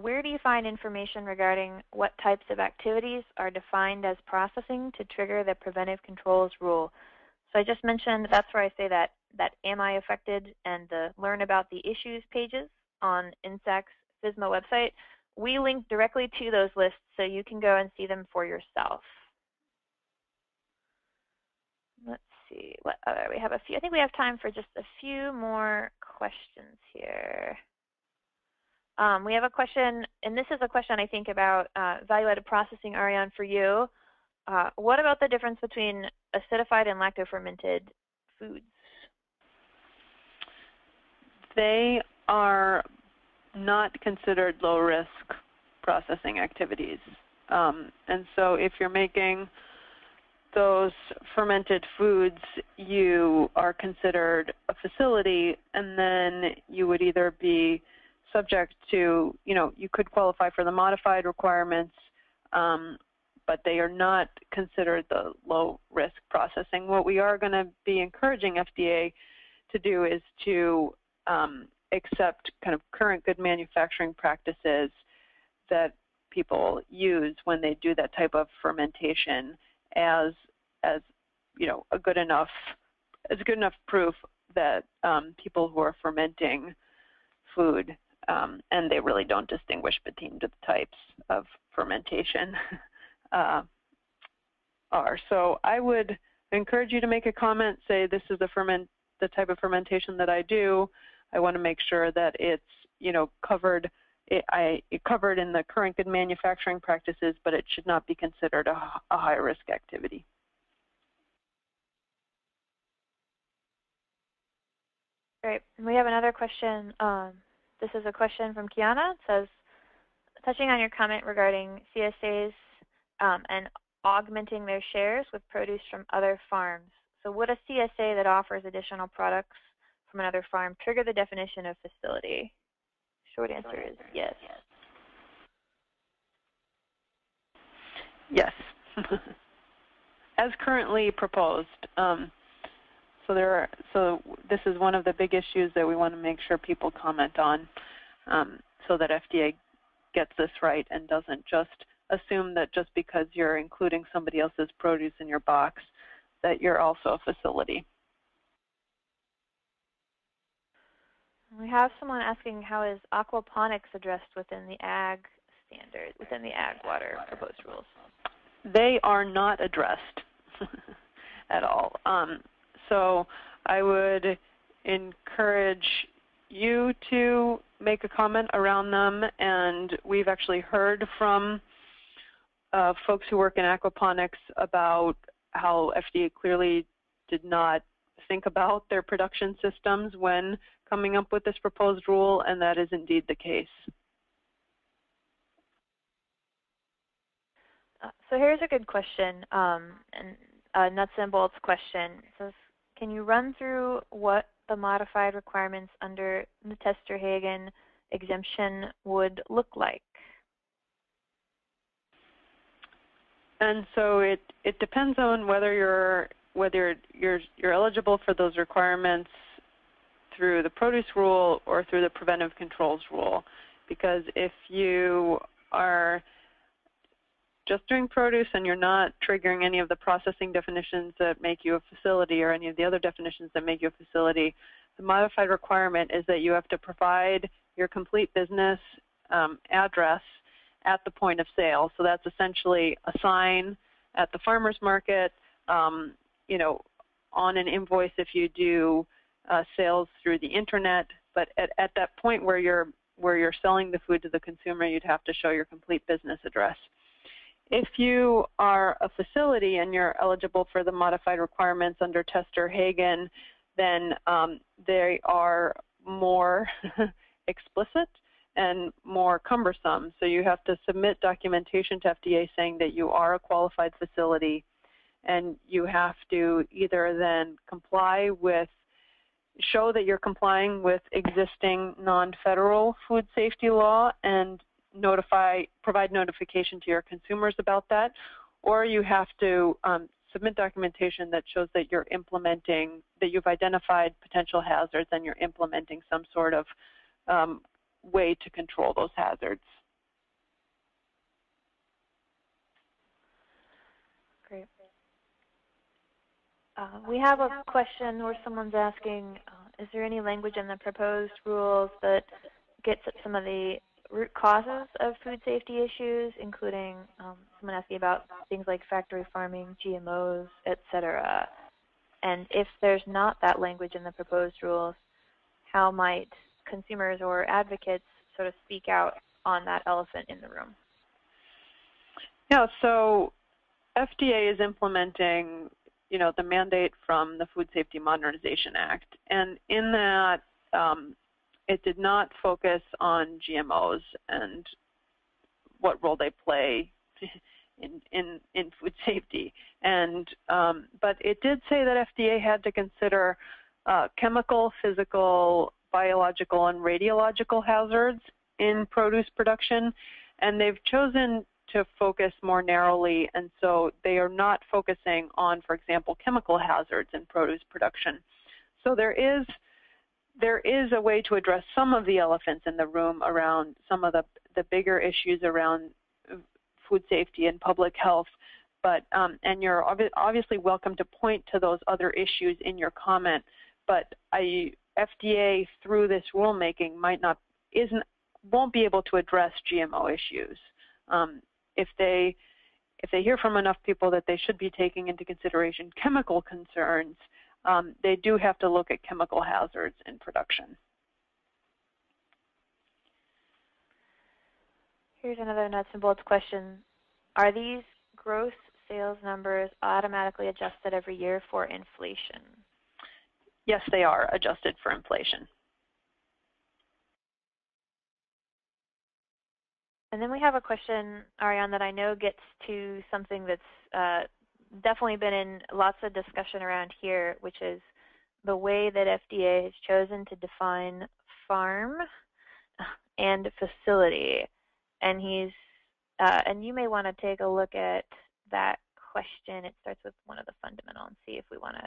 where do you find information regarding what types of activities are defined as processing to trigger the preventive controls rule? So I just mentioned that's where I say that Am I Affected and the Learn About the Issues pages on INSAC's FSMA website. We link directly to those lists so you can go and see them for yourself. see what other we have. A few. I think we have time for just a few more questions here. We have a question, and this is a question I think about value-added processing, Ariane, for you. What about the difference between acidified and lacto-fermented foods? They are not considered low-risk processing activities. And so if you're making those fermented foods, you are considered a facility, and then you would either be subject to, you know, you could qualify for the modified requirements, but they are not considered the low-risk processing. What we are going to be encouraging FDA to do is to accept kind of current good manufacturing practices that people use when they do that type of fermentation as you know, a good enough, as good enough proof that people who are fermenting food, and they really don't distinguish between the types of fermentation are. So I would encourage you to make a comment, say this is the type of fermentation that I do. I want to make sure that it's, you know, covered, covered in the current good manufacturing practices, but it should not be considered a high-risk activity. Great. And we have another question. This is a question from Kiana. It says, touching on your comment regarding CSAs and augmenting their shares with produce from other farms. So would a CSA that offers additional products from another farm trigger the definition of facility? Short answer is yes. Yes. As currently proposed. So this is one of the big issues that we want to make sure people comment on, so that FDA gets this right and doesn't just assume that just because you're including somebody else's produce in your box that you're also a facility. We have someone asking, how is aquaponics addressed within the ag standard, within the ag water proposed rules? They are not addressed at all. So I would encourage you to make a comment around them, and we've actually heard from folks who work in aquaponics about how FDA clearly did not think about their production systems when coming up with this proposed rule, and that is indeed the case. So here's a good question, and nuts and bolts question. It says, can you run through what the modified requirements under the Tester-Hagan exemption would look like? And so it depends on whether you're eligible for those requirements through the produce rule or through the preventive controls rule. Because if you are just doing produce and you're not triggering any of the processing definitions that make you a facility or any of the other definitions that make you a facility, the modified requirement is that you have to provide your complete business address at the point of sale. So that's essentially a sign at the farmer's market, you know, on an invoice if you do sales through the internet. But at that point where you're selling the food to the consumer, you'd have to show your complete business address. If you are a facility and you're eligible for the modified requirements under Tester-Hagan, then they are more explicit and more cumbersome. So you have to submit documentation to FDA saying that you are a qualified facility, and you have to either then comply with, show that you're complying with existing non-federal food safety law and provide notification to your consumers about that, or you have to submit documentation that shows that you're implementing, that you've identified potential hazards and you're implementing some sort of way to control those hazards. Great. We have a question where someone's asking, is there any language in the proposed rules that gets at some of the root causes of food safety issues, including someone asking about things like factory farming, GMOs, etc. And if there's not that language in the proposed rules, how might consumers or advocates sort of speak out on that elephant in the room? Yeah, so FDA is implementing, the mandate from the Food Safety Modernization Act. And in that, it did not focus on GMOs and what role they play in food safety. And, but it did say that FDA had to consider chemical, physical, biological, and radiological hazards in produce production, and they've chosen to focus more narrowly, and so they are not focusing on, for example, chemical hazards in produce production. So there is a way to address some of the elephants in the room around some of the bigger issues around food safety and public health, but and you're obviously welcome to point to those other issues in your comment, but FDA through this rulemaking won't be able to address GMO issues. If they hear from enough people that they should be taking into consideration chemical concerns, they do have to look at chemical hazards in production. Here's another nuts and bolts question. Are these gross sales numbers automatically adjusted every year for inflation? Yes, they are adjusted for inflation. And then we have a question, Ariane, that I know gets to something that's definitely been in lots of discussion around here, which is the way that FDA has chosen to define farm and facility. And he's, and you may want to take a look at that question. It starts with one of the fundamental and see if we want to.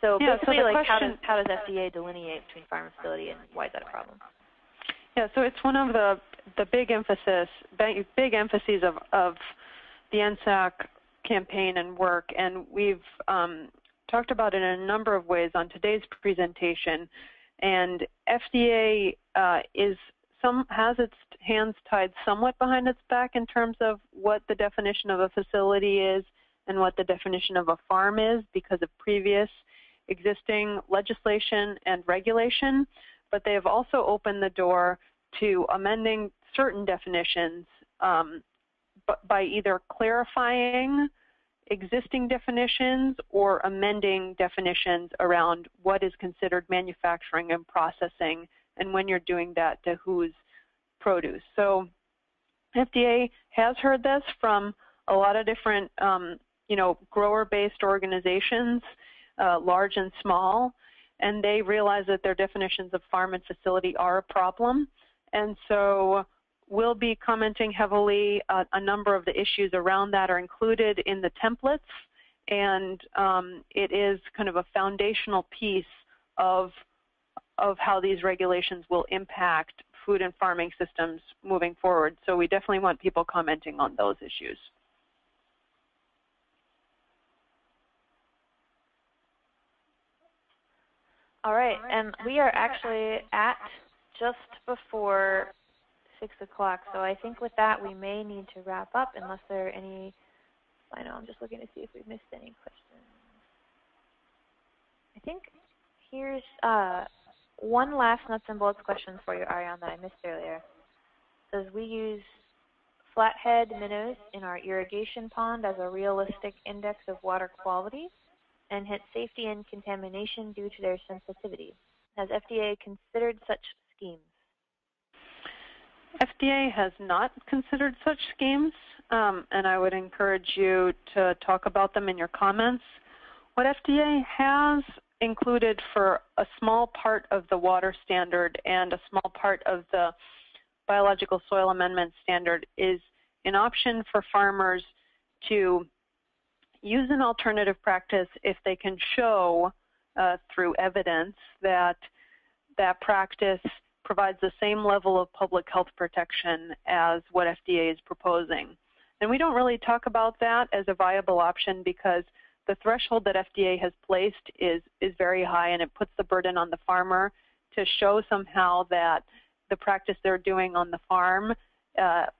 So basically, yeah, so like how does FDA delineate between farm and facility, and why is that a problem? Yeah, so it's one of the big emphases of the NSAC campaign and work, and we've talked about it in a number of ways on today's presentation. And FDA has its hands tied somewhat behind its back in terms of what the definition of a facility is and what the definition of a farm is because of previous existing legislation and regulation, but they have also opened the door to amending certain definitions by either clarifying existing definitions or amending definitions around what is considered manufacturing and processing, and when you're doing that to whose produce. So FDA has heard this from a lot of different grower-based organizations, large and small, and they realize that their definitions of farm and facility are a problem. And so we'll be commenting heavily. A number of the issues around that are included in the templates, and it is kind of a foundational piece of how these regulations will impact food and farming systems moving forward. So we definitely want people commenting on those issues. All right, and we are actually at just before 6 o'clock, so I think with that we may need to wrap up unless there are any, I know I'm just looking to see if we've missed any questions. I think here's one last nuts and bolts question for you, Ariane, that I missed earlier. Does we use flathead minnows in our irrigation pond as a realistic index of water quality and hit safety and contamination due to their sensitivity? Has FDA considered such schemes? FDA has not considered such schemes, and I would encourage you to talk about them in your comments. What FDA has included for a small part of the water standard and a small part of the biological soil amendment standard is an option for farmers to use an alternative practice if they can show through evidence that that practice provides the same level of public health protection as what FDA is proposing. And we don't really talk about that as a viable option because the threshold that FDA has placed is very high, and it puts the burden on the farmer to show somehow that the practice they're doing on the farm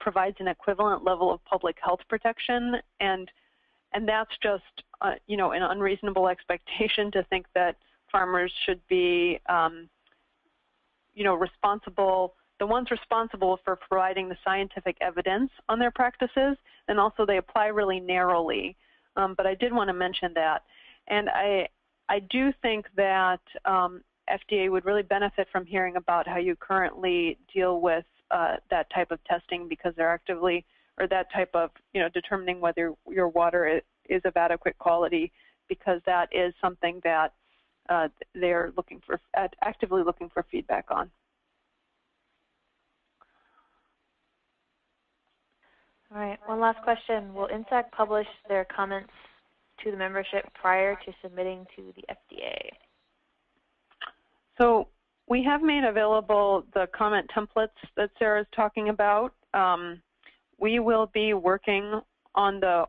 provides an equivalent level of public health protection. And And that's just, you know, an unreasonable expectation to think that farmers should be, you know, responsible, the ones responsible for providing the scientific evidence on their practices, and also they apply really narrowly. But I did want to mention that. And I do think that FDA would really benefit from hearing about how you currently deal with that type of testing, because they're actively, or that type of, you know, determining whether your water is of adequate quality, because that is something that they're looking for, actively looking for feedback on. All right, one last question. Will INSAC publish their comments to the membership prior to submitting to the FDA? So we have made available the comment templates that Sarah's talking about. We will be working on the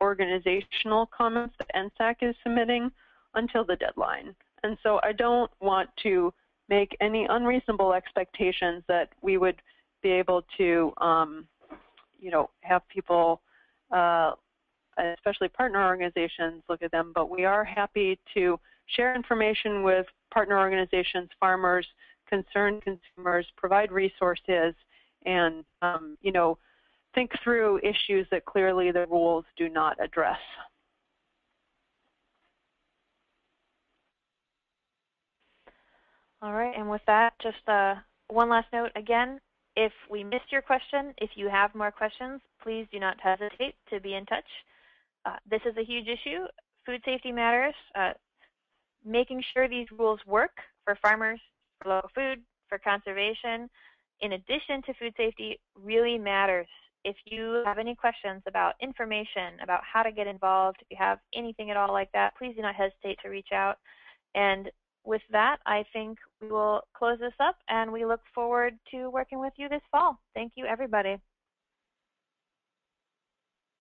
organizational comments that NSAC is submitting until the deadline. And so I don't want to make any unreasonable expectations that we would be able to, you know, have people, especially partner organizations, look at them, but we are happy to share information with partner organizations, farmers, concerned consumers, provide resources, and, you know, think through issues that clearly the rules do not address. All right, and with that, just one last note again. If we missed your question, if you have more questions, please do not hesitate to be in touch. This is a huge issue. Food safety matters. Making sure these rules work for farmers, for local food, for conservation, in addition to food safety, really matters. If you have any questions about information, about how to get involved, if you have anything at all like that, please do not hesitate to reach out. And with that, I think we will close this up, and we look forward to working with you this fall. Thank you, everybody.